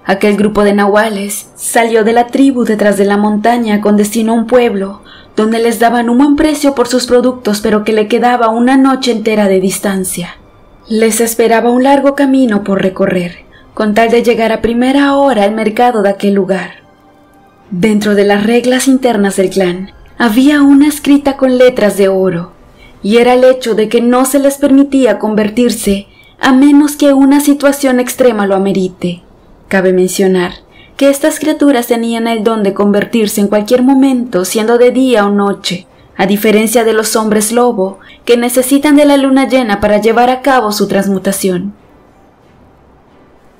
Aquel grupo de nahuales salió de la tribu detrás de la montaña con destino a un pueblo donde les daban un buen precio por sus productos, pero que le quedaba una noche entera de distancia. Les esperaba un largo camino por recorrer, con tal de llegar a primera hora al mercado de aquel lugar. Dentro de las reglas internas del clan, había una escrita con letras de oro, y era el hecho de que no se les permitía convertirse a menos que una situación extrema lo amerite. Cabe mencionar que estas criaturas tenían el don de convertirse en cualquier momento, siendo de día o noche, a diferencia de los hombres lobo, que necesitan de la luna llena para llevar a cabo su transmutación.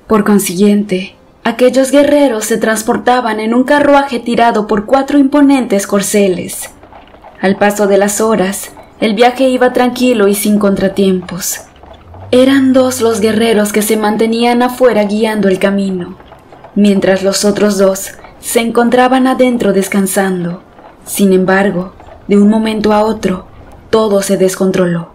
Por consiguiente, aquellos guerreros se transportaban en un carruaje tirado por 4 imponentes corceles. Al paso de las horas, el viaje iba tranquilo y sin contratiempos. Eran 2 los guerreros que se mantenían afuera guiando el camino, mientras los otros 2 se encontraban adentro descansando. Sin embargo, de un momento a otro, todo se descontroló.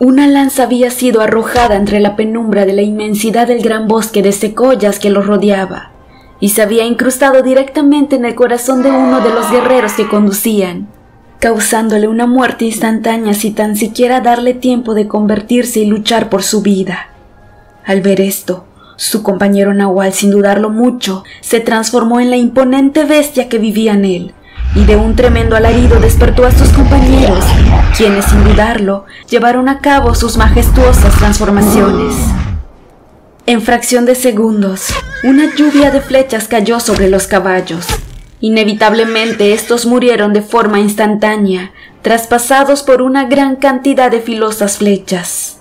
Una lanza había sido arrojada entre la penumbra de la inmensidad del gran bosque de secoyas que los rodeaba, y se había incrustado directamente en el corazón de uno de los guerreros que conducían, causándole una muerte instantánea sin tan siquiera darle tiempo de convertirse y luchar por su vida. Al ver esto, su compañero Nahual, sin dudarlo mucho, se transformó en la imponente bestia que vivía en él, y de un tremendo alarido despertó a sus compañeros, quienes sin dudarlo llevaron a cabo sus majestuosas transformaciones. En fracción de segundos, una lluvia de flechas cayó sobre los caballos. Inevitablemente estos murieron de forma instantánea, traspasados por una gran cantidad de filosas flechas.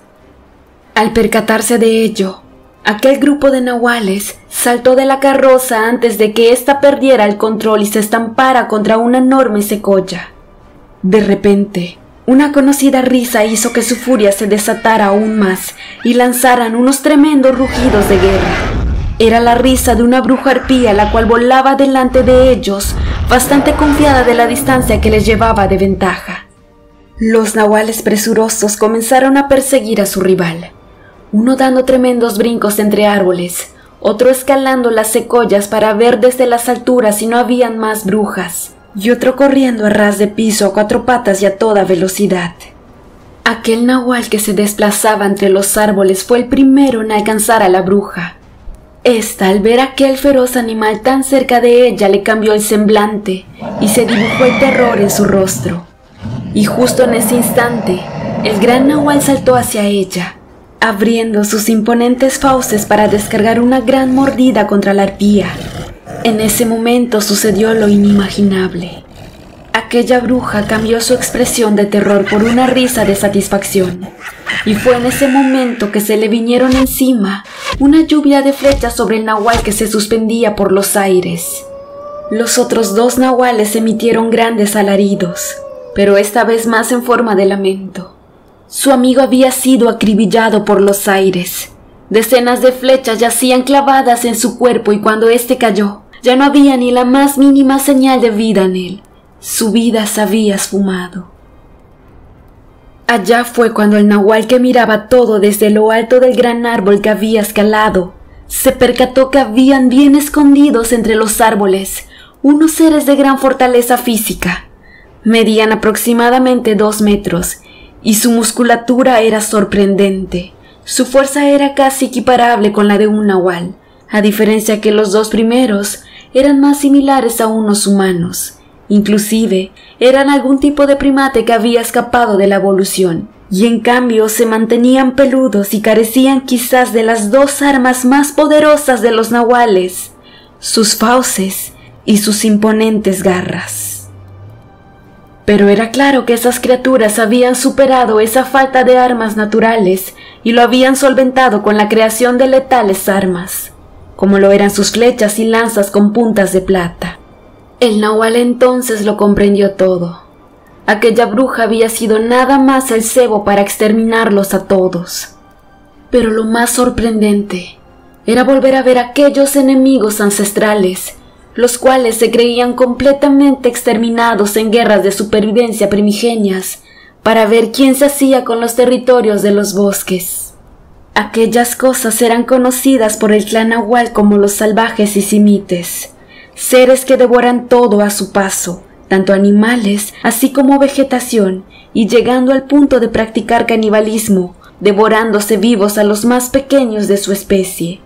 Al percatarse de ello, aquel grupo de nahuales saltó de la carroza antes de que ésta perdiera el control y se estampara contra una enorme secoya. De repente, una conocida risa hizo que su furia se desatara aún más y lanzaran unos tremendos rugidos de guerra. Era la risa de una bruja arpía, la cual volaba delante de ellos, bastante confiada de la distancia que les llevaba de ventaja. Los nahuales presurosos comenzaron a perseguir a su rival, uno dando tremendos brincos entre árboles, otro escalando las secoyas para ver desde las alturas si no habían más brujas, y otro corriendo a ras de piso a 4 patas y a toda velocidad. Aquel nahual que se desplazaba entre los árboles fue el primero en alcanzar a la bruja. Esta, al ver aquel feroz animal tan cerca de ella, le cambió el semblante y se dibujó el terror en su rostro. Y justo en ese instante, el gran nahual saltó hacia ella, abriendo sus imponentes fauces para descargar una gran mordida contra la arpía. En ese momento sucedió lo inimaginable. Aquella bruja cambió su expresión de terror por una risa de satisfacción, y fue en ese momento que se le vinieron encima una lluvia de flechas sobre el nahual que se suspendía por los aires. Los otros 2 nahuales emitieron grandes alaridos, pero esta vez más en forma de lamento. Su amigo había sido acribillado por los aires. Decenas de flechas yacían clavadas en su cuerpo y cuando éste cayó, ya no había ni la más mínima señal de vida en él. Su vida se había esfumado. Allá fue cuando el nahual que miraba todo desde lo alto del gran árbol que había escalado, se percató que habían bien escondidos entre los árboles unos seres de gran fortaleza física. Medían aproximadamente 2 metros y su musculatura era sorprendente. Su fuerza era casi equiparable con la de un nahual, a diferencia que los 2 primeros eran más similares a unos humanos. Inclusive, eran algún tipo de primate que había escapado de la evolución, y en cambio se mantenían peludos y carecían quizás de las 2 armas más poderosas de los nahuales, sus fauces y sus imponentes garras. Pero era claro que esas criaturas habían superado esa falta de armas naturales y lo habían solventado con la creación de letales armas, como lo eran sus flechas y lanzas con puntas de plata. El nahual entonces lo comprendió todo. Aquella bruja había sido nada más el cebo para exterminarlos a todos. Pero lo más sorprendente era volver a ver aquellos enemigos ancestrales, los cuales se creían completamente exterminados en guerras de supervivencia primigenias, para ver quién se hacía con los territorios de los bosques. Aquellas cosas eran conocidas por el clan nahual como los salvajes y simites, seres que devoran todo a su paso, tanto animales así como vegetación, y llegando al punto de practicar canibalismo, devorándose vivos a los más pequeños de su especie.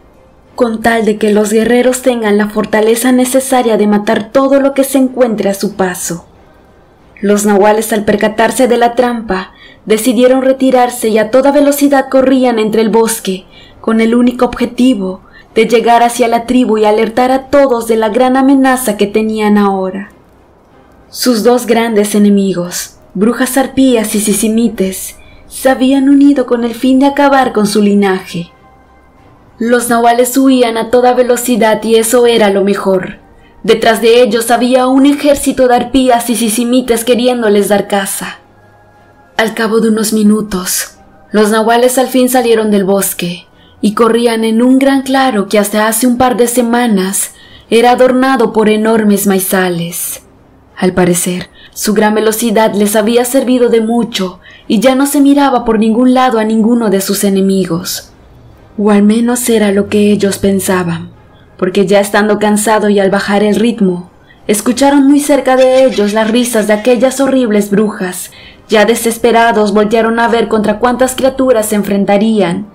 Con tal de que los guerreros tengan la fortaleza necesaria de matar todo lo que se encuentre a su paso. Los nahuales, al percatarse de la trampa, decidieron retirarse y a toda velocidad corrían entre el bosque, con el único objetivo de llegar hacia la tribu y alertar a todos de la gran amenaza que tenían ahora. Sus dos grandes enemigos, brujas arpías y sisimites, se habían unido con el fin de acabar con su linaje. Los nahuales huían a toda velocidad y eso era lo mejor. Detrás de ellos había un ejército de arpías y sisimites queriéndoles dar caza. Al cabo de unos minutos, los nahuales al fin salieron del bosque y corrían en un gran claro que hasta hace un par de semanas era adornado por enormes maizales. Al parecer, su gran velocidad les había servido de mucho y ya no se miraba por ningún lado a ninguno de sus enemigos. O al menos era lo que ellos pensaban, porque ya estando cansado y al bajar el ritmo, escucharon muy cerca de ellos las risas de aquellas horribles brujas. Ya desesperados voltearon a ver contra cuántas criaturas se enfrentarían.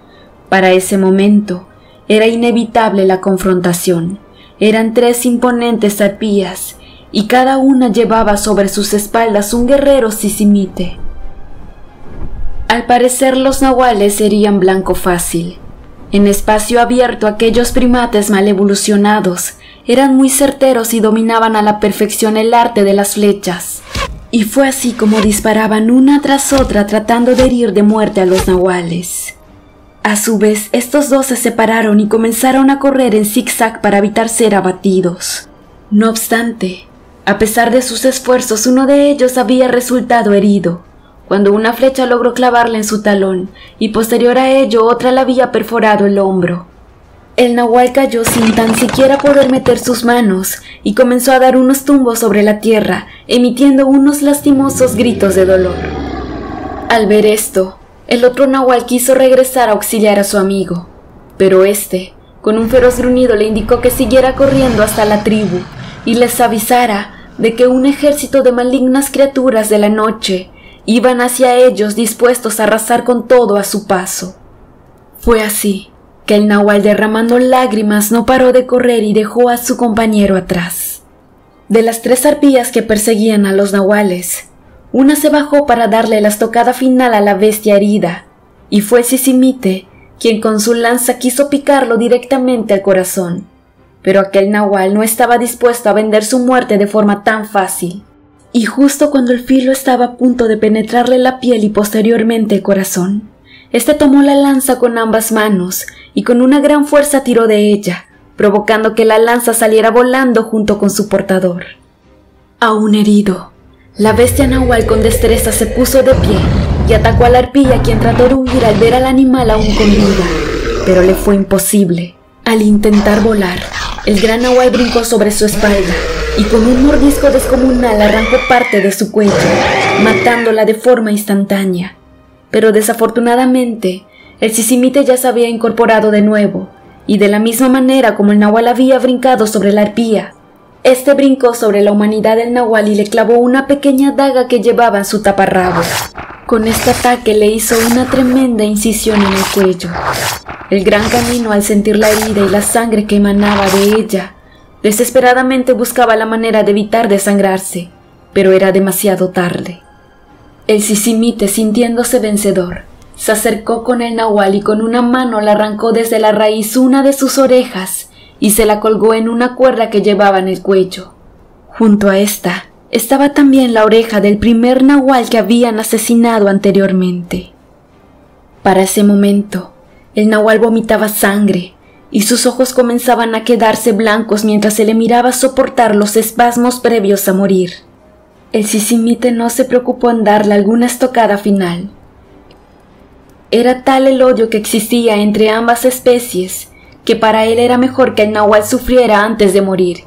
Para ese momento, era inevitable la confrontación. Eran tres imponentes arpías, y cada una llevaba sobre sus espaldas un guerrero sisimite. Al parecer los nahuales serían blanco fácil. En espacio abierto aquellos primates mal evolucionados eran muy certeros y dominaban a la perfección el arte de las flechas. Y fue así como disparaban una tras otra tratando de herir de muerte a los nahuales. A su vez, estos dos se separaron y comenzaron a correr en zigzag para evitar ser abatidos. No obstante, a pesar de sus esfuerzos, uno de ellos había resultado herido, cuando una flecha logró clavarle en su talón, y posterior a ello otra le había perforado el hombro. El nahual cayó sin tan siquiera poder meter sus manos, y comenzó a dar unos tumbos sobre la tierra, emitiendo unos lastimosos gritos de dolor. Al ver esto, el otro nahual quiso regresar a auxiliar a su amigo, pero este, con un feroz gruñido, le indicó que siguiera corriendo hasta la tribu, y les avisara de que un ejército de malignas criaturas de la noche iban hacia ellos dispuestos a arrasar con todo a su paso. Fue así que el nahual, derramando lágrimas, no paró de correr y dejó a su compañero atrás. De las tres arpías que perseguían a los nahuales, una se bajó para darle la estocada final a la bestia herida, y fue Sisimite quien con su lanza quiso picarlo directamente al corazón. Pero aquel nahual no estaba dispuesto a vender su muerte de forma tan fácil. Y justo cuando el filo estaba a punto de penetrarle la piel y posteriormente el corazón, este tomó la lanza con ambas manos y con una gran fuerza tiró de ella, provocando que la lanza saliera volando junto con su portador. Aún herido, la bestia nahual con destreza se puso de pie y atacó a la arpilla, quien trató de huir al ver al animal aún con vida, pero le fue imposible. Al intentar volar, el gran nahual brincó sobre su espalda y con un mordisco descomunal arrancó parte de su cuello, matándola de forma instantánea. Pero desafortunadamente, el sisimite ya se había incorporado de nuevo, y de la misma manera como el nahual había brincado sobre la arpía, este brincó sobre la humanidad del nahual y le clavó una pequeña daga que llevaba en su taparrabos. Con este ataque le hizo una tremenda incisión en el cuello. El gran camino, al sentir la herida y la sangre que emanaba de ella, desesperadamente buscaba la manera de evitar desangrarse, pero era demasiado tarde. El sisimite, sintiéndose vencedor, se acercó con el nahual y con una mano le arrancó desde la raíz una de sus orejas y se la colgó en una cuerda que llevaba en el cuello. Junto a esta estaba también la oreja del primer nahual que habían asesinado anteriormente. Para ese momento, el nahual vomitaba sangre, y sus ojos comenzaban a quedarse blancos mientras se le miraba soportar los espasmos previos a morir. El sisimite no se preocupó en darle alguna estocada final. Era tal el odio que existía entre ambas especies que para él era mejor que el nahual sufriera antes de morir,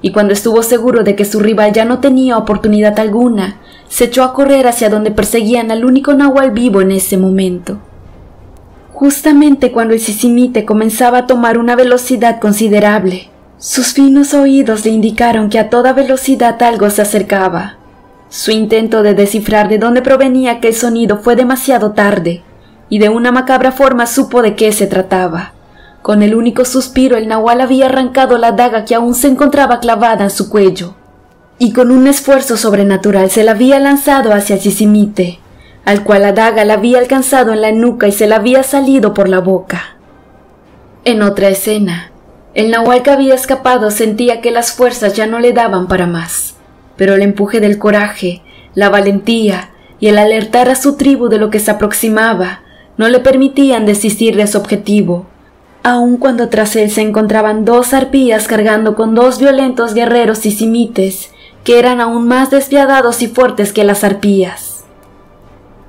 y cuando estuvo seguro de que su rival ya no tenía oportunidad alguna, se echó a correr hacia donde perseguían al único nahual vivo en ese momento. Justamente cuando el sisimite comenzaba a tomar una velocidad considerable, Sus finos oídos le indicaron que a toda velocidad algo se acercaba. Su intento de descifrar de dónde provenía aquel sonido fue demasiado tarde, y de una macabra forma supo de qué se trataba. Con el único suspiro el Nahual había arrancado la daga que aún se encontraba clavada en su cuello, y con un esfuerzo sobrenatural se la había lanzado hacia Sisimite, al cual la daga la había alcanzado en la nuca y se la había salido por la boca. En otra escena, el Nahual que había escapado sentía que las fuerzas ya no le daban para más, pero el empuje del coraje, la valentía y el alertar a su tribu de lo que se aproximaba no le permitían desistir de su objetivo, aun cuando tras él se encontraban dos arpías cargando con dos violentos guerreros sisimites que eran aún más despiadados y fuertes que las arpías.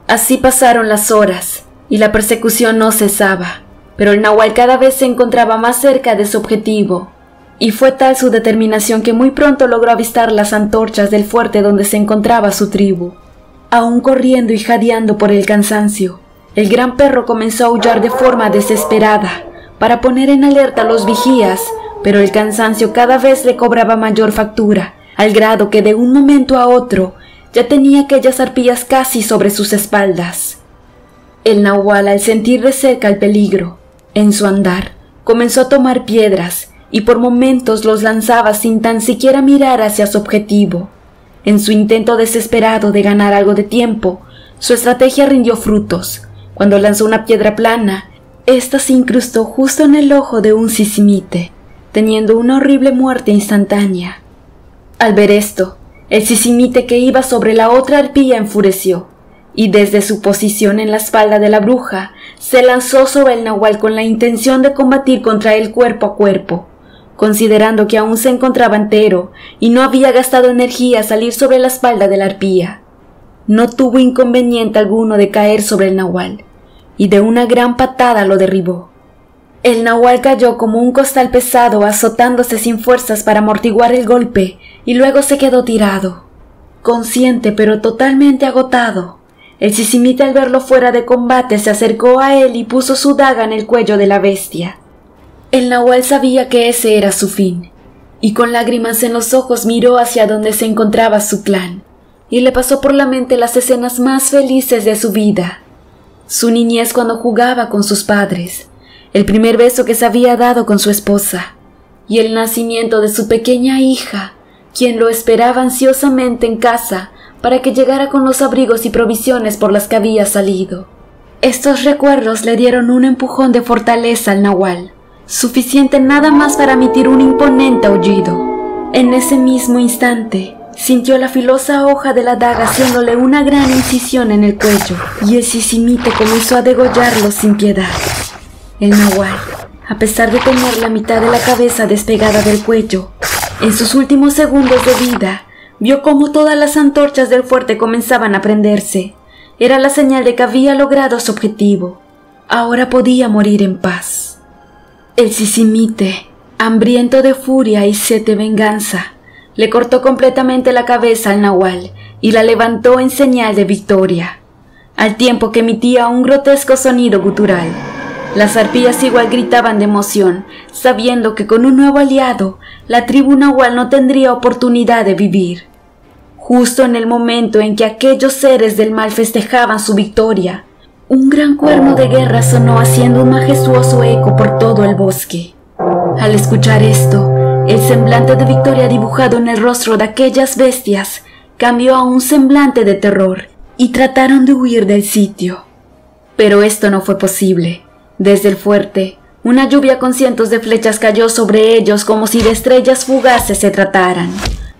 Así pasaron las horas y la persecución no cesaba, pero el Nahual cada vez se encontraba más cerca de su objetivo, y fue tal su determinación que muy pronto logró avistar las antorchas del fuerte donde se encontraba su tribu. Aún corriendo y jadeando por el cansancio, el gran perro comenzó a aullar de forma desesperada para poner en alerta a los vigías, pero el cansancio cada vez le cobraba mayor factura, al grado que de un momento a otro ya tenía aquellas arpías casi sobre sus espaldas. El Nahual, al sentir de cerca el peligro, en su andar, comenzó a tomar piedras, y por momentos los lanzaba sin tan siquiera mirar hacia su objetivo. En su intento desesperado de ganar algo de tiempo, su estrategia rindió frutos. Cuando lanzó una piedra plana, ésta se incrustó justo en el ojo de un sisimite, teniendo una horrible muerte instantánea. Al ver esto, el sisimite que iba sobre la otra arpía enfureció, y desde su posición en la espalda de la bruja, se lanzó sobre el Nahual con la intención de combatir contra él cuerpo a cuerpo. Considerando que aún se encontraba entero y no había gastado energía a salir sobre la espalda de la arpía, no tuvo inconveniente alguno de caer sobre el Nahual, y de una gran patada lo derribó. El Nahual cayó como un costal pesado, azotándose sin fuerzas para amortiguar el golpe, y luego se quedó tirado, consciente pero totalmente agotado. El sisimite, al verlo fuera de combate, se acercó a él y puso su daga en el cuello de la bestia. El Nahual sabía que ese era su fin, y con lágrimas en los ojos miró hacia donde se encontraba su clan, y le pasó por la mente las escenas más felices de su vida. Su niñez cuando jugaba con sus padres, el primer beso que se había dado con su esposa, y el nacimiento de su pequeña hija, quien lo esperaba ansiosamente en casa para que llegara con los abrigos y provisiones por las que había salido. Estos recuerdos le dieron un empujón de fortaleza al Nahual, suficiente nada más para emitir un imponente aullido. En ese mismo instante, sintió la filosa hoja de la daga haciéndole una gran incisión en el cuello, y el sisimite comenzó a degollarlo sin piedad. El Nahual, a pesar de tener la mitad de la cabeza despegada del cuello, en sus últimos segundos de vida, vio cómo todas las antorchas del fuerte comenzaban a prenderse. Era la señal de que había logrado su objetivo. Ahora podía morir en paz. El sisimite, hambriento de furia y sed de venganza, le cortó completamente la cabeza al Nahual y la levantó en señal de victoria, al tiempo que emitía un grotesco sonido gutural. Las arpías igual gritaban de emoción, sabiendo que con un nuevo aliado, la tribu Nahual no tendría oportunidad de vivir. Justo en el momento en que aquellos seres del mal festejaban su victoria, un gran cuerno de guerra sonó haciendo un majestuoso eco por todo el bosque. Al escuchar esto, el semblante de victoria dibujado en el rostro de aquellas bestias cambió a un semblante de terror y trataron de huir del sitio. Pero esto no fue posible. Desde el fuerte, una lluvia con cientos de flechas cayó sobre ellos como si de estrellas fugaces se trataran,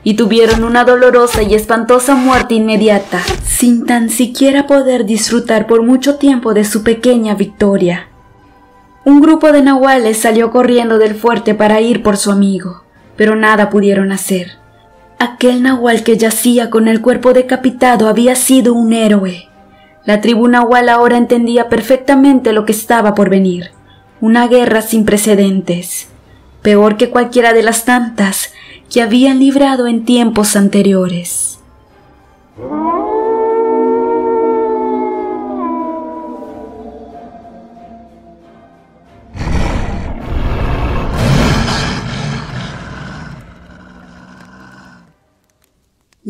y tuvieron una dolorosa y espantosa muerte inmediata, sin tan siquiera poder disfrutar por mucho tiempo de su pequeña victoria. Un grupo de nahuales salió corriendo del fuerte para ir por su amigo, pero nada pudieron hacer. Aquel nahual que yacía con el cuerpo decapitado había sido un héroe. La tribu nahual ahora entendía perfectamente lo que estaba por venir, una guerra sin precedentes, peor que cualquiera de las tantas que habían librado en tiempos anteriores.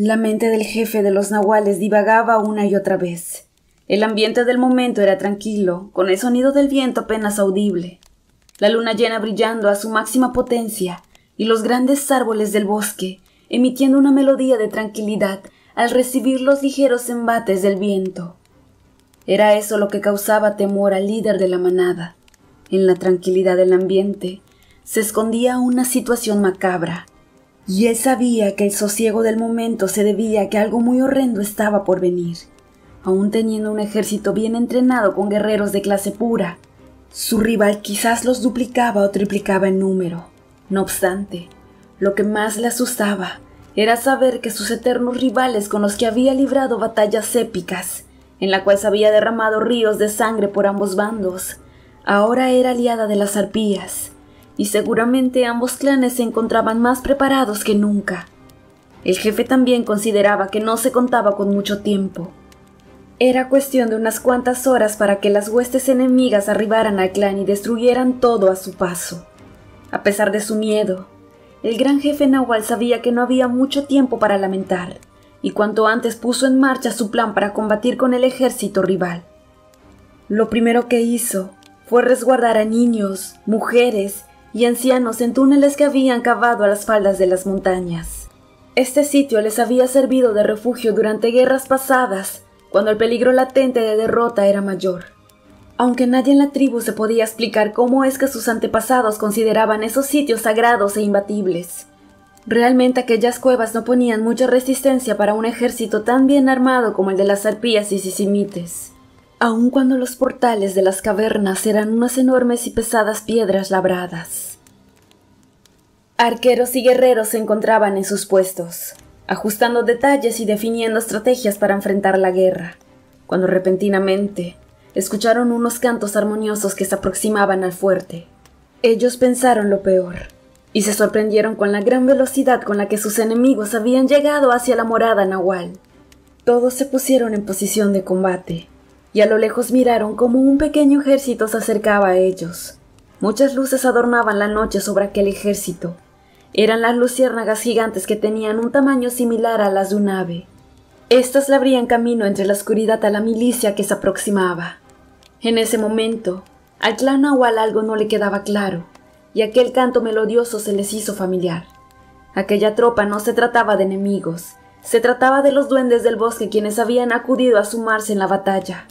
La mente del jefe de los nahuales divagaba una y otra vez. El ambiente del momento era tranquilo, con el sonido del viento apenas audible, la luna llena brillando a su máxima potencia y los grandes árboles del bosque emitiendo una melodía de tranquilidad al recibir los ligeros embates del viento. Era eso lo que causaba temor al líder de la manada. En la tranquilidad del ambiente se escondía una situación macabra, y él sabía que el sosiego del momento se debía a que algo muy horrendo estaba por venir. Aún teniendo un ejército bien entrenado con guerreros de clase pura, su rival quizás los duplicaba o triplicaba en número. No obstante, lo que más le asustaba era saber que sus eternos rivales con los que había librado batallas épicas, en la cual se había derramado ríos de sangre por ambos bandos, ahora era aliada de las arpías, y seguramente ambos clanes se encontraban más preparados que nunca. El jefe también consideraba que no se contaba con mucho tiempo. Era cuestión de unas cuantas horas para que las huestes enemigas arribaran al clan y destruyeran todo a su paso. A pesar de su miedo, el gran jefe nahual sabía que no había mucho tiempo para lamentar, y cuanto antes puso en marcha su plan para combatir con el ejército rival. Lo primero que hizo fue resguardar a niños, mujeres y ancianos en túneles que habían cavado a las faldas de las montañas. Este sitio les había servido de refugio durante guerras pasadas, cuando el peligro latente de derrota era mayor. Aunque nadie en la tribu se podía explicar cómo es que sus antepasados consideraban esos sitios sagrados e imbatibles. Realmente aquellas cuevas no ponían mucha resistencia para un ejército tan bien armado como el de las arpías y sisimites, aun cuando los portales de las cavernas eran unas enormes y pesadas piedras labradas. Arqueros y guerreros se encontraban en sus puestos, ajustando detalles y definiendo estrategias para enfrentar la guerra, cuando repentinamente escucharon unos cantos armoniosos que se aproximaban al fuerte. Ellos pensaron lo peor, y se sorprendieron con la gran velocidad con la que sus enemigos habían llegado hacia la morada nahual. Todos se pusieron en posición de combate, y a lo lejos miraron cómo un pequeño ejército se acercaba a ellos. Muchas luces adornaban la noche sobre aquel ejército. Eran las luciérnagas gigantes que tenían un tamaño similar a las de un ave. Estas le abrían camino entre la oscuridad a la milicia que se aproximaba. En ese momento, al clan nahual algo no le quedaba claro, y aquel canto melodioso se les hizo familiar. Aquella tropa no se trataba de enemigos, se trataba de los duendes del bosque quienes habían acudido a sumarse en la batalla.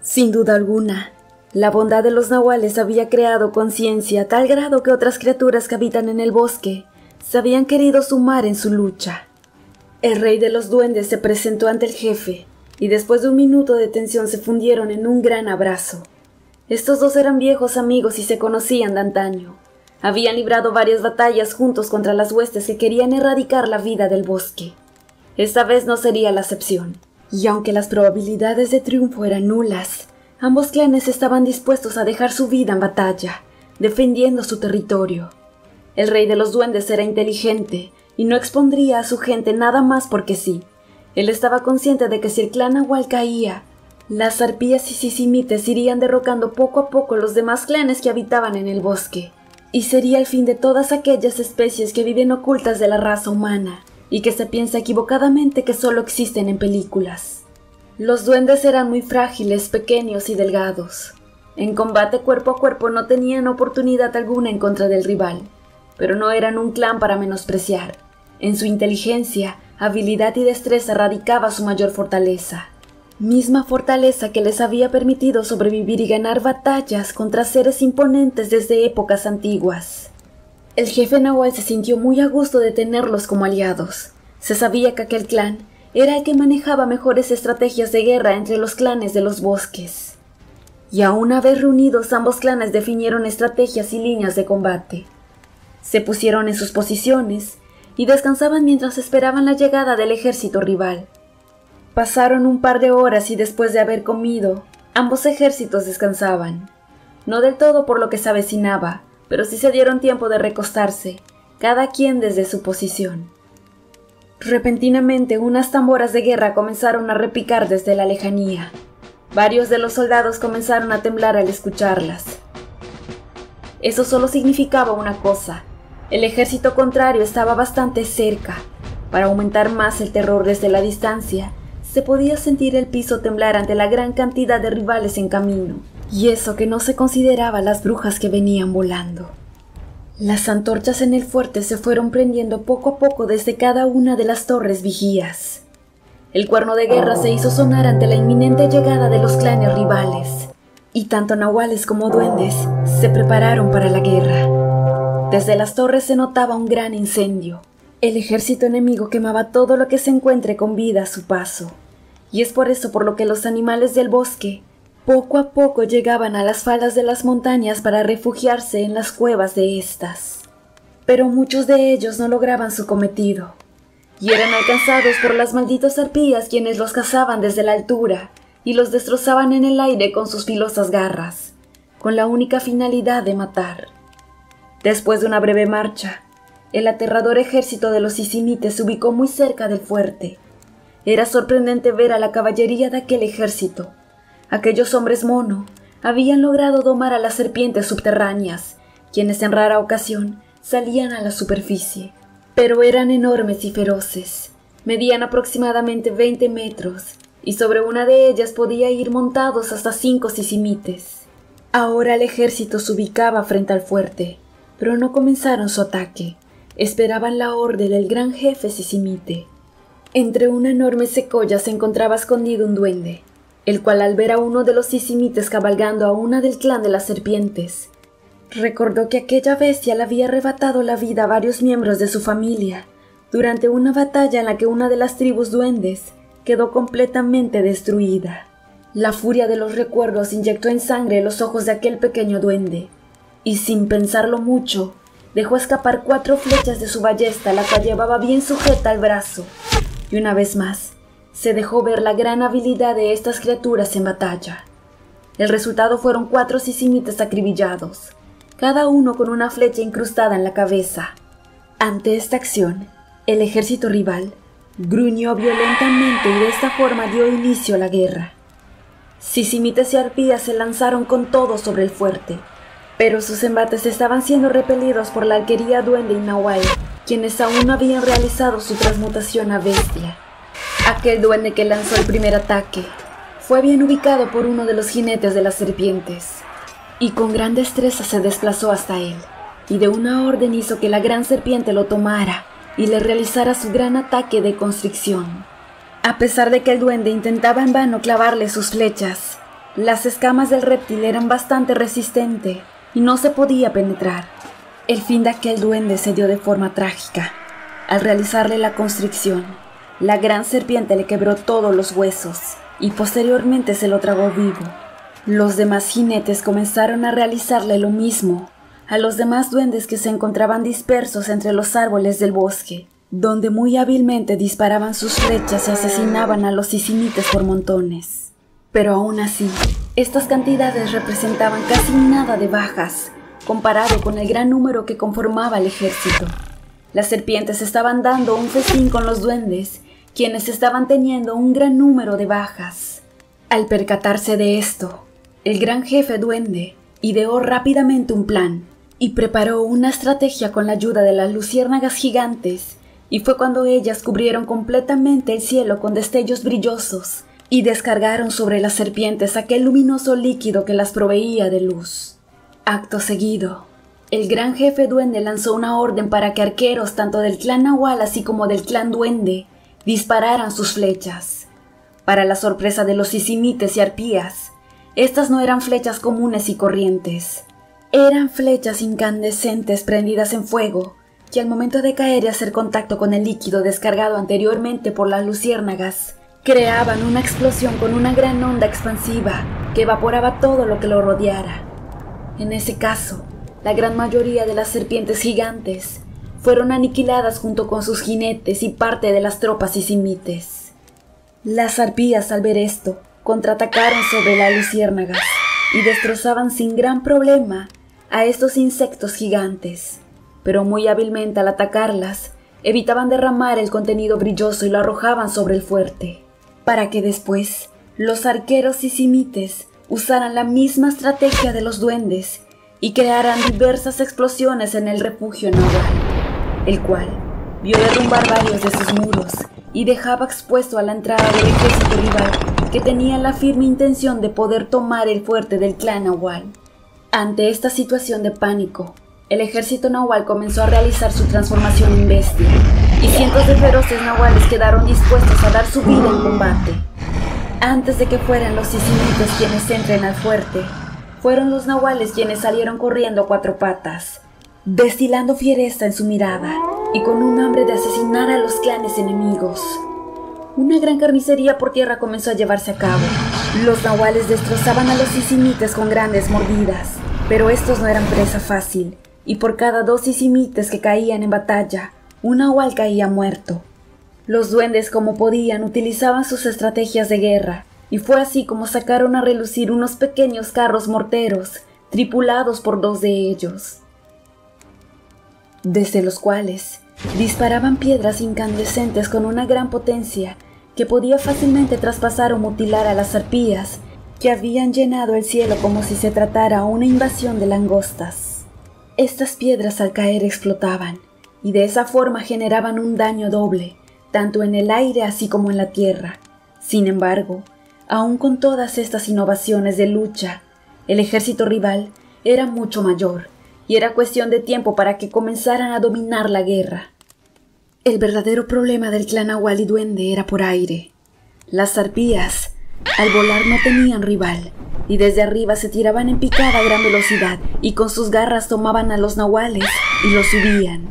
Sin duda alguna, la bondad de los nahuales había creado conciencia a tal grado que otras criaturas que habitan en el bosque se habían querido sumar en su lucha. El rey de los duendes se presentó ante el jefe, y después de un minuto de tensión se fundieron en un gran abrazo. Estos dos eran viejos amigos y se conocían de antaño. Habían librado varias batallas juntos contra las huestes que querían erradicar la vida del bosque. Esta vez no sería la excepción, y aunque las probabilidades de triunfo eran nulas, ambos clanes estaban dispuestos a dejar su vida en batalla, defendiendo su territorio. El rey de los duendes era inteligente y no expondría a su gente nada más porque sí. Él estaba consciente de que si el clan nahual caía, las arpías y sisimites irían derrocando poco a poco los demás clanes que habitaban en el bosque, y sería el fin de todas aquellas especies que viven ocultas de la raza humana y que se piensa equivocadamente que solo existen en películas. Los duendes eran muy frágiles, pequeños y delgados. En combate cuerpo a cuerpo no tenían oportunidad alguna en contra del rival, pero no eran un clan para menospreciar. En su inteligencia, habilidad y destreza radicaba su mayor fortaleza, misma fortaleza que les había permitido sobrevivir y ganar batallas contra seres imponentes desde épocas antiguas. El jefe nahual se sintió muy a gusto de tenerlos como aliados. Se sabía que aquel clan era el que manejaba mejores estrategias de guerra entre los clanes de los bosques, y a una vez reunidos ambos clanes definieron estrategias y líneas de combate. Se pusieron en sus posiciones y descansaban mientras esperaban la llegada del ejército rival. Pasaron un par de horas y después de haber comido, ambos ejércitos descansaban. No del todo por lo que se avecinaba, pero sí se dieron tiempo de recostarse, cada quien desde su posición. Repentinamente unas tamboras de guerra comenzaron a repicar desde la lejanía. Varios de los soldados comenzaron a temblar al escucharlas. Eso solo significaba una cosa: el ejército contrario estaba bastante cerca. Para aumentar más el terror desde la distancia, se podía sentir el piso temblar ante la gran cantidad de rivales en camino, y eso que no se consideraba las brujas que venían volando. Las antorchas en el fuerte se fueron prendiendo poco a poco desde cada una de las torres vigías. El cuerno de guerra se hizo sonar ante la inminente llegada de los clanes rivales, y tanto nahuales como duendes se prepararon para la guerra. Desde las torres se notaba un gran incendio. El ejército enemigo quemaba todo lo que se encuentre con vida a su paso, y es por eso por lo que los animales del bosque poco a poco llegaban a las faldas de las montañas para refugiarse en las cuevas de estas. Pero muchos de ellos no lograban su cometido, y eran alcanzados por las malditas arpías quienes los cazaban desde la altura y los destrozaban en el aire con sus filosas garras, con la única finalidad de matar. Después de una breve marcha, el aterrador ejército de los sisimites se ubicó muy cerca del fuerte. Era sorprendente ver a la caballería de aquel ejército. Aquellos hombres mono habían logrado domar a las serpientes subterráneas, quienes en rara ocasión salían a la superficie. Pero eran enormes y feroces. Medían aproximadamente 20 metros, y sobre una de ellas podía ir montados hasta 5 sisimites. Ahora el ejército se ubicaba frente al fuerte, pero no comenzaron su ataque. Esperaban la orden del gran jefe sisimite. Entre una enorme secoya se encontraba escondido un duende, el cual al ver a uno de los sisimites cabalgando a una del clan de las serpientes, recordó que aquella bestia le había arrebatado la vida a varios miembros de su familia durante una batalla en la que una de las tribus duendes quedó completamente destruida. La furia de los recuerdos inyectó en sangre los ojos de aquel pequeño duende, y sin pensarlo mucho, dejó escapar 4 flechas de su ballesta, la cual llevaba bien sujeta al brazo, y una vez más, se dejó ver la gran habilidad de estas criaturas en batalla. El resultado fueron 4 sisimites acribillados, cada uno con una flecha incrustada en la cabeza. Ante esta acción, el ejército rival gruñó violentamente y de esta forma dio inicio a la guerra. Sisimites y arpías se lanzaron con todo sobre el fuerte, pero sus embates estaban siendo repelidos por la alquería duende y nahual, quienes aún no habían realizado su transmutación a bestia. Aquel duende que lanzó el primer ataque fue bien ubicado por uno de los jinetes de las serpientes, y con gran destreza se desplazó hasta él, y de una orden hizo que la gran serpiente lo tomara y le realizara su gran ataque de constricción. A pesar de que el duende intentaba en vano clavarle sus flechas, las escamas del reptil eran bastante resistentes, y no se podía penetrar. El fin de aquel duende se dio de forma trágica. Al realizarle la constricción, la gran serpiente le quebró todos los huesos y posteriormente se lo tragó vivo. Los demás jinetes comenzaron a realizarle lo mismo a los demás duendes que se encontraban dispersos entre los árboles del bosque, donde muy hábilmente disparaban sus flechas y asesinaban a los sisimites por montones. Pero aún así, estas cantidades representaban casi nada de bajas, comparado con el gran número que conformaba el ejército. Las serpientes estaban dando un festín con los duendes, quienes estaban teniendo un gran número de bajas. Al percatarse de esto, el gran jefe duende ideó rápidamente un plan, y preparó una estrategia con la ayuda de las luciérnagas gigantes, y fue cuando ellas cubrieron completamente el cielo con destellos brillosos, y descargaron sobre las serpientes aquel luminoso líquido que las proveía de luz. Acto seguido, el gran jefe duende lanzó una orden para que arqueros tanto del clan nahual así como del clan duende dispararan sus flechas. Para la sorpresa de los sisimites y arpías, estas no eran flechas comunes y corrientes. Eran flechas incandescentes prendidas en fuego, que al momento de caer y hacer contacto con el líquido descargado anteriormente por las luciérnagas, creaban una explosión con una gran onda expansiva que evaporaba todo lo que lo rodeara. En ese caso, la gran mayoría de las serpientes gigantes fueron aniquiladas junto con sus jinetes y parte de las tropas sisimites. Las arpías, al ver esto, contraatacaron sobre las luciérnagas y destrozaban sin gran problema a estos insectos gigantes, pero muy hábilmente al atacarlas, evitaban derramar el contenido brilloso y lo arrojaban sobre el fuerte, para que después los arqueros sisimites usaran la misma estrategia de los duendes y crearan diversas explosiones en el refugio naval, el cual vio derrumbar varios de sus muros y dejaba expuesto a la entrada del ejército rival, que tenía la firme intención de poder tomar el fuerte del clan Nahual. Ante esta situación de pánico, el ejército Nahual comenzó a realizar su transformación en bestia, y cientos de feroces Nahuales quedaron dispuestos a dar su vida en combate. Antes de que fueran los sicilitos quienes entren al fuerte, fueron los Nahuales quienes salieron corriendo a cuatro patas, destilando fiereza en su mirada y con un hambre de asesinar a los clanes enemigos. Una gran carnicería por tierra comenzó a llevarse a cabo. Los Nahuales destrozaban a los sisimites con grandes mordidas, pero estos no eran presa fácil, y por cada dos sisimites que caían en batalla, un Nahual caía muerto. Los duendes, como podían, utilizaban sus estrategias de guerra, y fue así como sacaron a relucir unos pequeños carros morteros, tripulados por dos de ellos, desde los cuales disparaban piedras incandescentes con una gran potencia que podía fácilmente traspasar o mutilar a las arpías que habían llenado el cielo como si se tratara una invasión de langostas. Estas piedras al caer explotaban y de esa forma generaban un daño doble, tanto en el aire así como en la tierra. Sin embargo, aún con todas estas innovaciones de lucha, el ejército rival era mucho mayor, y era cuestión de tiempo para que comenzaran a dominar la guerra. El verdadero problema del clan Nahual y Duende era por aire. Las arpías, al volar, no tenían rival, y desde arriba se tiraban en picada a gran velocidad, y con sus garras tomaban a los Nahuales y los subían.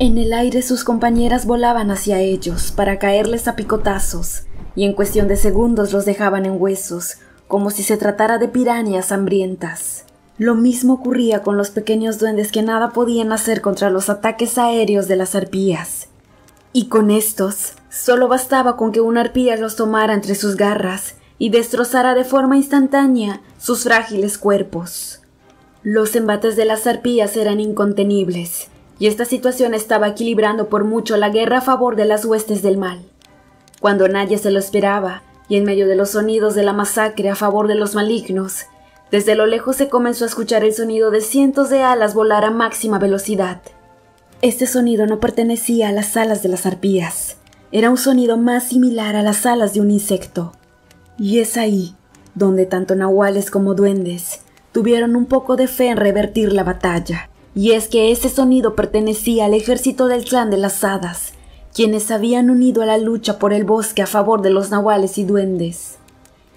En el aire sus compañeras volaban hacia ellos para caerles a picotazos, y en cuestión de segundos los dejaban en huesos, como si se tratara de pirañas hambrientas. Lo mismo ocurría con los pequeños duendes que nada podían hacer contra los ataques aéreos de las arpías. Y con estos, solo bastaba con que una arpía los tomara entre sus garras y destrozara de forma instantánea sus frágiles cuerpos. Los embates de las arpías eran incontenibles, y esta situación estaba equilibrando por mucho la guerra a favor de las huestes del mal. Cuando nadie se lo esperaba, y en medio de los sonidos de la masacre a favor de los malignos, desde lo lejos se comenzó a escuchar el sonido de cientos de alas volar a máxima velocidad. Este sonido no pertenecía a las alas de las arpías, era un sonido más similar a las alas de un insecto. Y es ahí donde tanto nahuales como duendes tuvieron un poco de fe en revertir la batalla. Y es que ese sonido pertenecía al ejército del clan de las hadas, quienes habían unido a la lucha por el bosque a favor de los nahuales y duendes.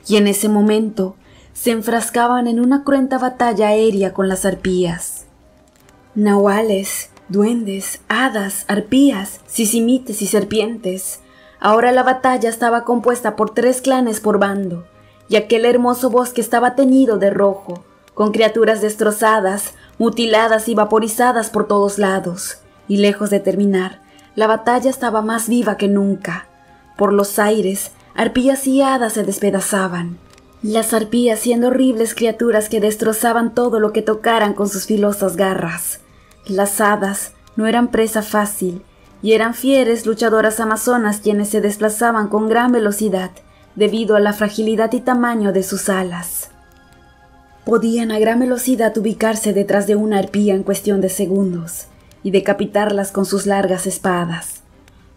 Y en ese momento se enfrascaban en una cruenta batalla aérea con las arpías. Nahuales, duendes, hadas, arpías, sisimites y serpientes. Ahora la batalla estaba compuesta por tres clanes por bando, y aquel hermoso bosque estaba teñido de rojo, con criaturas destrozadas, mutiladas y vaporizadas por todos lados. Y lejos de terminar, la batalla estaba más viva que nunca. Por los aires, arpías y hadas se despedazaban. Las arpías siendo horribles criaturas que destrozaban todo lo que tocaran con sus filosas garras. Las hadas no eran presa fácil, y eran fieres luchadoras amazonas quienes se desplazaban con gran velocidad, debido a la fragilidad y tamaño de sus alas. Podían a gran velocidad ubicarse detrás de una arpía en cuestión de segundos, y decapitarlas con sus largas espadas.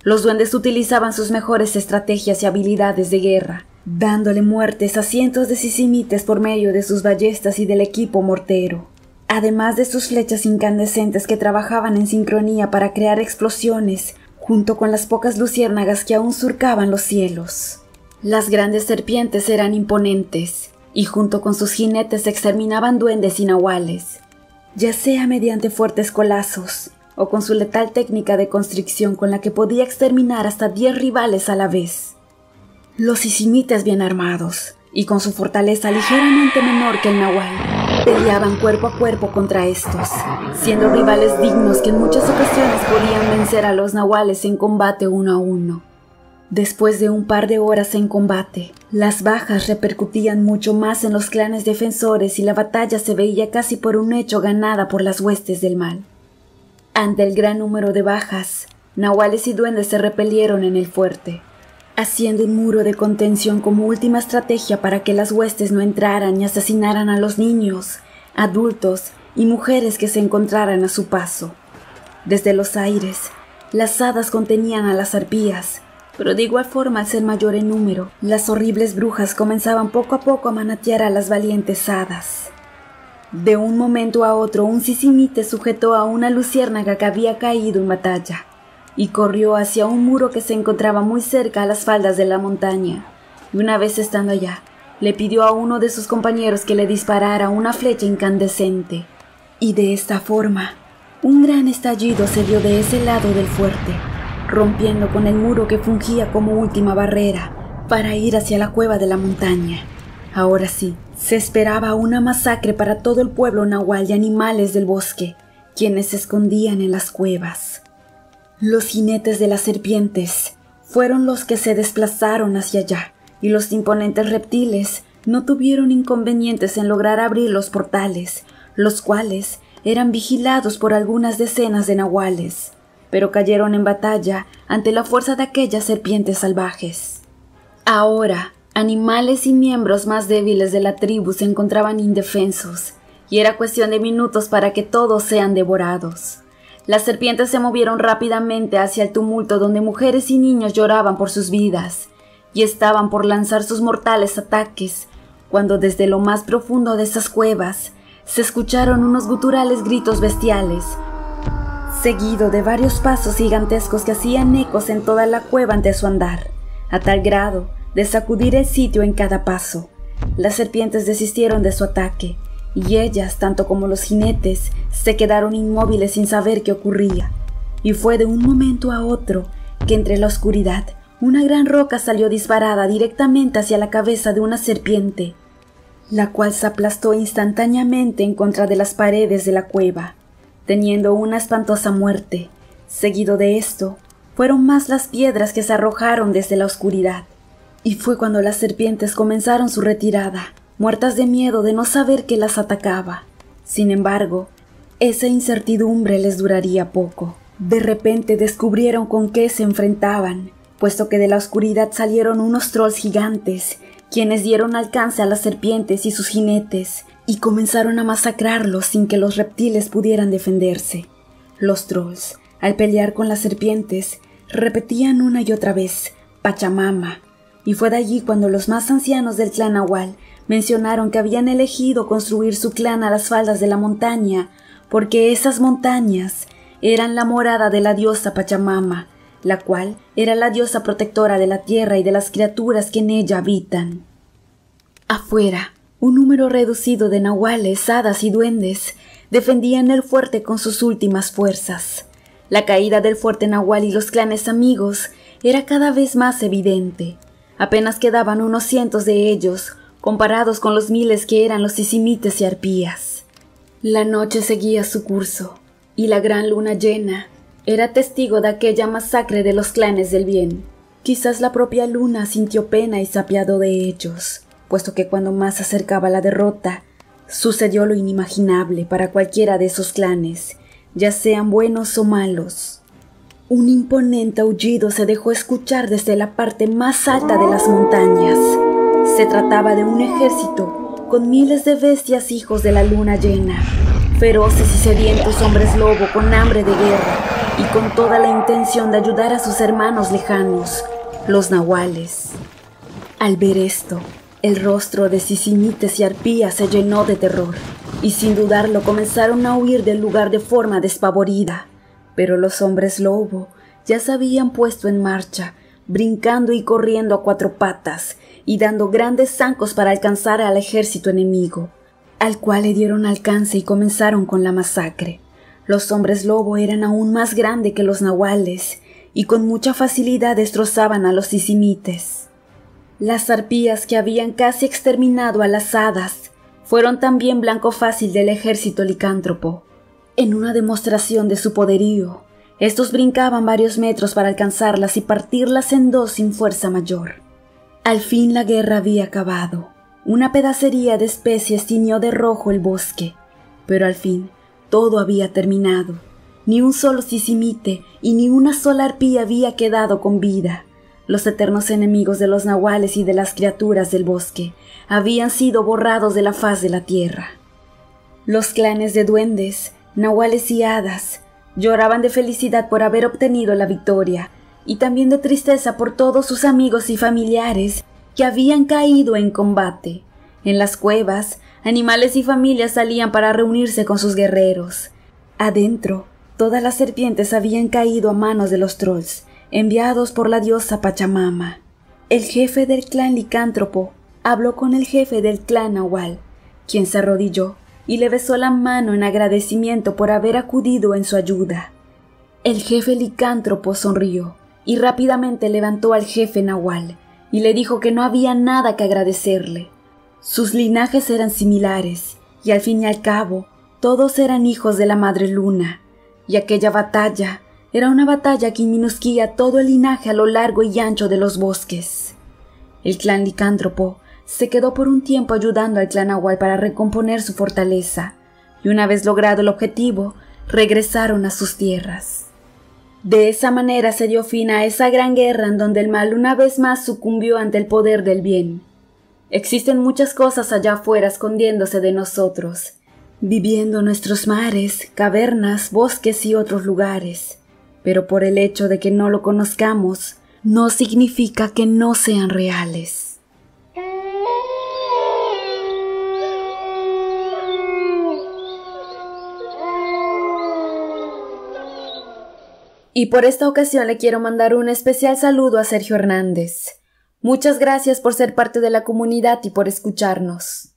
Los duendes utilizaban sus mejores estrategias y habilidades de guerra, dándole muertes a cientos de sisimites por medio de sus ballestas y del equipo mortero, además de sus flechas incandescentes que trabajaban en sincronía para crear explosiones, junto con las pocas luciérnagas que aún surcaban los cielos. Las grandes serpientes eran imponentes, y junto con sus jinetes exterminaban duendes y nahuales, ya sea mediante fuertes colazos, o con su letal técnica de constricción con la que podía exterminar hasta 10 rivales a la vez. Los sisimites bien armados, y con su fortaleza ligeramente menor que el nahual, peleaban cuerpo a cuerpo contra estos, siendo rivales dignos que en muchas ocasiones podían vencer a los nahuales en combate uno a uno. Después de un par de horas en combate, las bajas repercutían mucho más en los clanes defensores y la batalla se veía casi por un hecho ganada por las huestes del mal. Ante el gran número de bajas, nahuales y duendes se repelieron en el fuerte, haciendo un muro de contención como última estrategia para que las huestes no entraran y asesinaran a los niños, adultos y mujeres que se encontraran a su paso. Desde los aires, Las hadas contenían a las arpías, pero de igual forma, al ser mayor en número, las horribles brujas comenzaban poco a poco a manatear a las valientes hadas. De un momento a otro, un sisimite sujetó a una luciérnaga que había caído en batalla y corrió hacia un muro que se encontraba muy cerca a las faldas de la montaña. Y una vez estando allá, le pidió a uno de sus compañeros que le disparara una flecha incandescente. Y de esta forma, un gran estallido se dio de ese lado del fuerte, rompiendo con el muro que fungía como última barrera para ir hacia la cueva de la montaña. Ahora sí, se esperaba una masacre para todo el pueblo nahual y animales del bosque, quienes se escondían en las cuevas. Los jinetes de las serpientes fueron los que se desplazaron hacia allá, y los imponentes reptiles no tuvieron inconvenientes en lograr abrir los portales, los cuales eran vigilados por algunas decenas de nahuales, pero cayeron en batalla ante la fuerza de aquellas serpientes salvajes. Ahora, animales y miembros más débiles de la tribu se encontraban indefensos, y era cuestión de minutos para que todos sean devorados. Las serpientes se movieron rápidamente hacia el tumulto donde mujeres y niños lloraban por sus vidas, y estaban por lanzar sus mortales ataques, cuando desde lo más profundo de esas cuevas se escucharon unos guturales gritos bestiales, seguido de varios pasos gigantescos que hacían ecos en toda la cueva ante su andar, a tal grado de sacudir el sitio en cada paso. Las serpientes desistieron de su ataque, y ellas, tanto como los jinetes, se quedaron inmóviles sin saber qué ocurría. Y fue de un momento a otro que entre la oscuridad, una gran roca salió disparada directamente hacia la cabeza de una serpiente, la cual se aplastó instantáneamente en contra de las paredes de la cueva, teniendo una espantosa muerte. Seguido de esto, fueron más las piedras que se arrojaron desde la oscuridad, y fue cuando las serpientes comenzaron su retirada, muertas de miedo de no saber qué las atacaba. Sin embargo, esa incertidumbre les duraría poco. De repente descubrieron con qué se enfrentaban, puesto que de la oscuridad salieron unos trolls gigantes, quienes dieron alcance a las serpientes y sus jinetes, y comenzaron a masacrarlos sin que los reptiles pudieran defenderse. Los trolls, al pelear con las serpientes, repetían una y otra vez Pachamama, y fue de allí cuando los más ancianos del clan nahual mencionaron que habían elegido construir su clan a las faldas de la montaña, porque esas montañas eran la morada de la diosa Pachamama, la cual era la diosa protectora de la tierra y de las criaturas que en ella habitan. Afuera, un número reducido de nahuales, hadas y duendes defendían el fuerte con sus últimas fuerzas. La caída del fuerte nahual y los clanes amigos era cada vez más evidente. Apenas quedaban unos cientos de ellos, comparados con los miles que eran los sisimites y arpías. La noche seguía su curso, y la gran luna llena era testigo de aquella masacre de los clanes del bien. Quizás la propia luna sintió pena y se apiadó de ellos, puesto que cuando más se acercaba la derrota, sucedió lo inimaginable para cualquiera de esos clanes, ya sean buenos o malos. Un imponente aullido se dejó escuchar desde la parte más alta de las montañas. Se trataba de un ejército con miles de bestias hijos de la luna llena, feroces y sedientos hombres lobo con hambre de guerra y con toda la intención de ayudar a sus hermanos lejanos, los nahuales. Al ver esto, el rostro de sisimites y arpías se llenó de terror, y sin dudarlo comenzaron a huir del lugar de forma despavorida. Pero los hombres lobo ya se habían puesto en marcha, brincando y corriendo a cuatro patas, y dando grandes zancos para alcanzar al ejército enemigo, al cual le dieron alcance y comenzaron con la masacre. Los hombres lobo eran aún más grandes que los nahuales, y con mucha facilidad destrozaban a los sisimites. Las arpías, que habían casi exterminado a las hadas, fueron también blanco fácil del ejército licántropo. En una demostración de su poderío, estos brincaban varios metros para alcanzarlas y partirlas en dos sin fuerza mayor. Al fin la guerra había acabado. Una pedacería de especies tiñó de rojo el bosque, pero al fin todo había terminado. Ni un solo sisimite y ni una sola arpía había quedado con vida. Los eternos enemigos de los nahuales y de las criaturas del bosque habían sido borrados de la faz de la tierra. Los clanes de duendes, nahuales y hadas Lloraban de felicidad por haber obtenido la victoria y también de tristeza por todos sus amigos y familiares que habían caído en combate. En las cuevas, animales y familias salían para reunirse con sus guerreros. Adentro, todas las serpientes habían caído a manos de los trolls, enviados por la diosa Pachamama. El jefe del clan Licántropo habló con el jefe del clan Nahual, quien se arrodilló y le besó la mano en agradecimiento por haber acudido en su ayuda. El jefe Licántropo sonrió y rápidamente levantó al jefe Nahual y le dijo que no había nada que agradecerle. Sus linajes eran similares y al fin y al cabo todos eran hijos de la Madre Luna, y aquella batalla era una batalla que inmiscuía todo el linaje a lo largo y ancho de los bosques. El clan Licántropo se quedó por un tiempo ayudando al clan Nahual para recomponer su fortaleza, y una vez logrado el objetivo, regresaron a sus tierras. De esa manera se dio fin a esa gran guerra en donde el mal una vez más sucumbió ante el poder del bien. Existen muchas cosas allá afuera escondiéndose de nosotros, viviendo en nuestros mares, cavernas, bosques y otros lugares, pero por el hecho de que no lo conozcamos, no significa que no sean reales. Y por esta ocasión le quiero mandar un especial saludo a Sergio Hernández. Muchas gracias por ser parte de la comunidad y por escucharnos.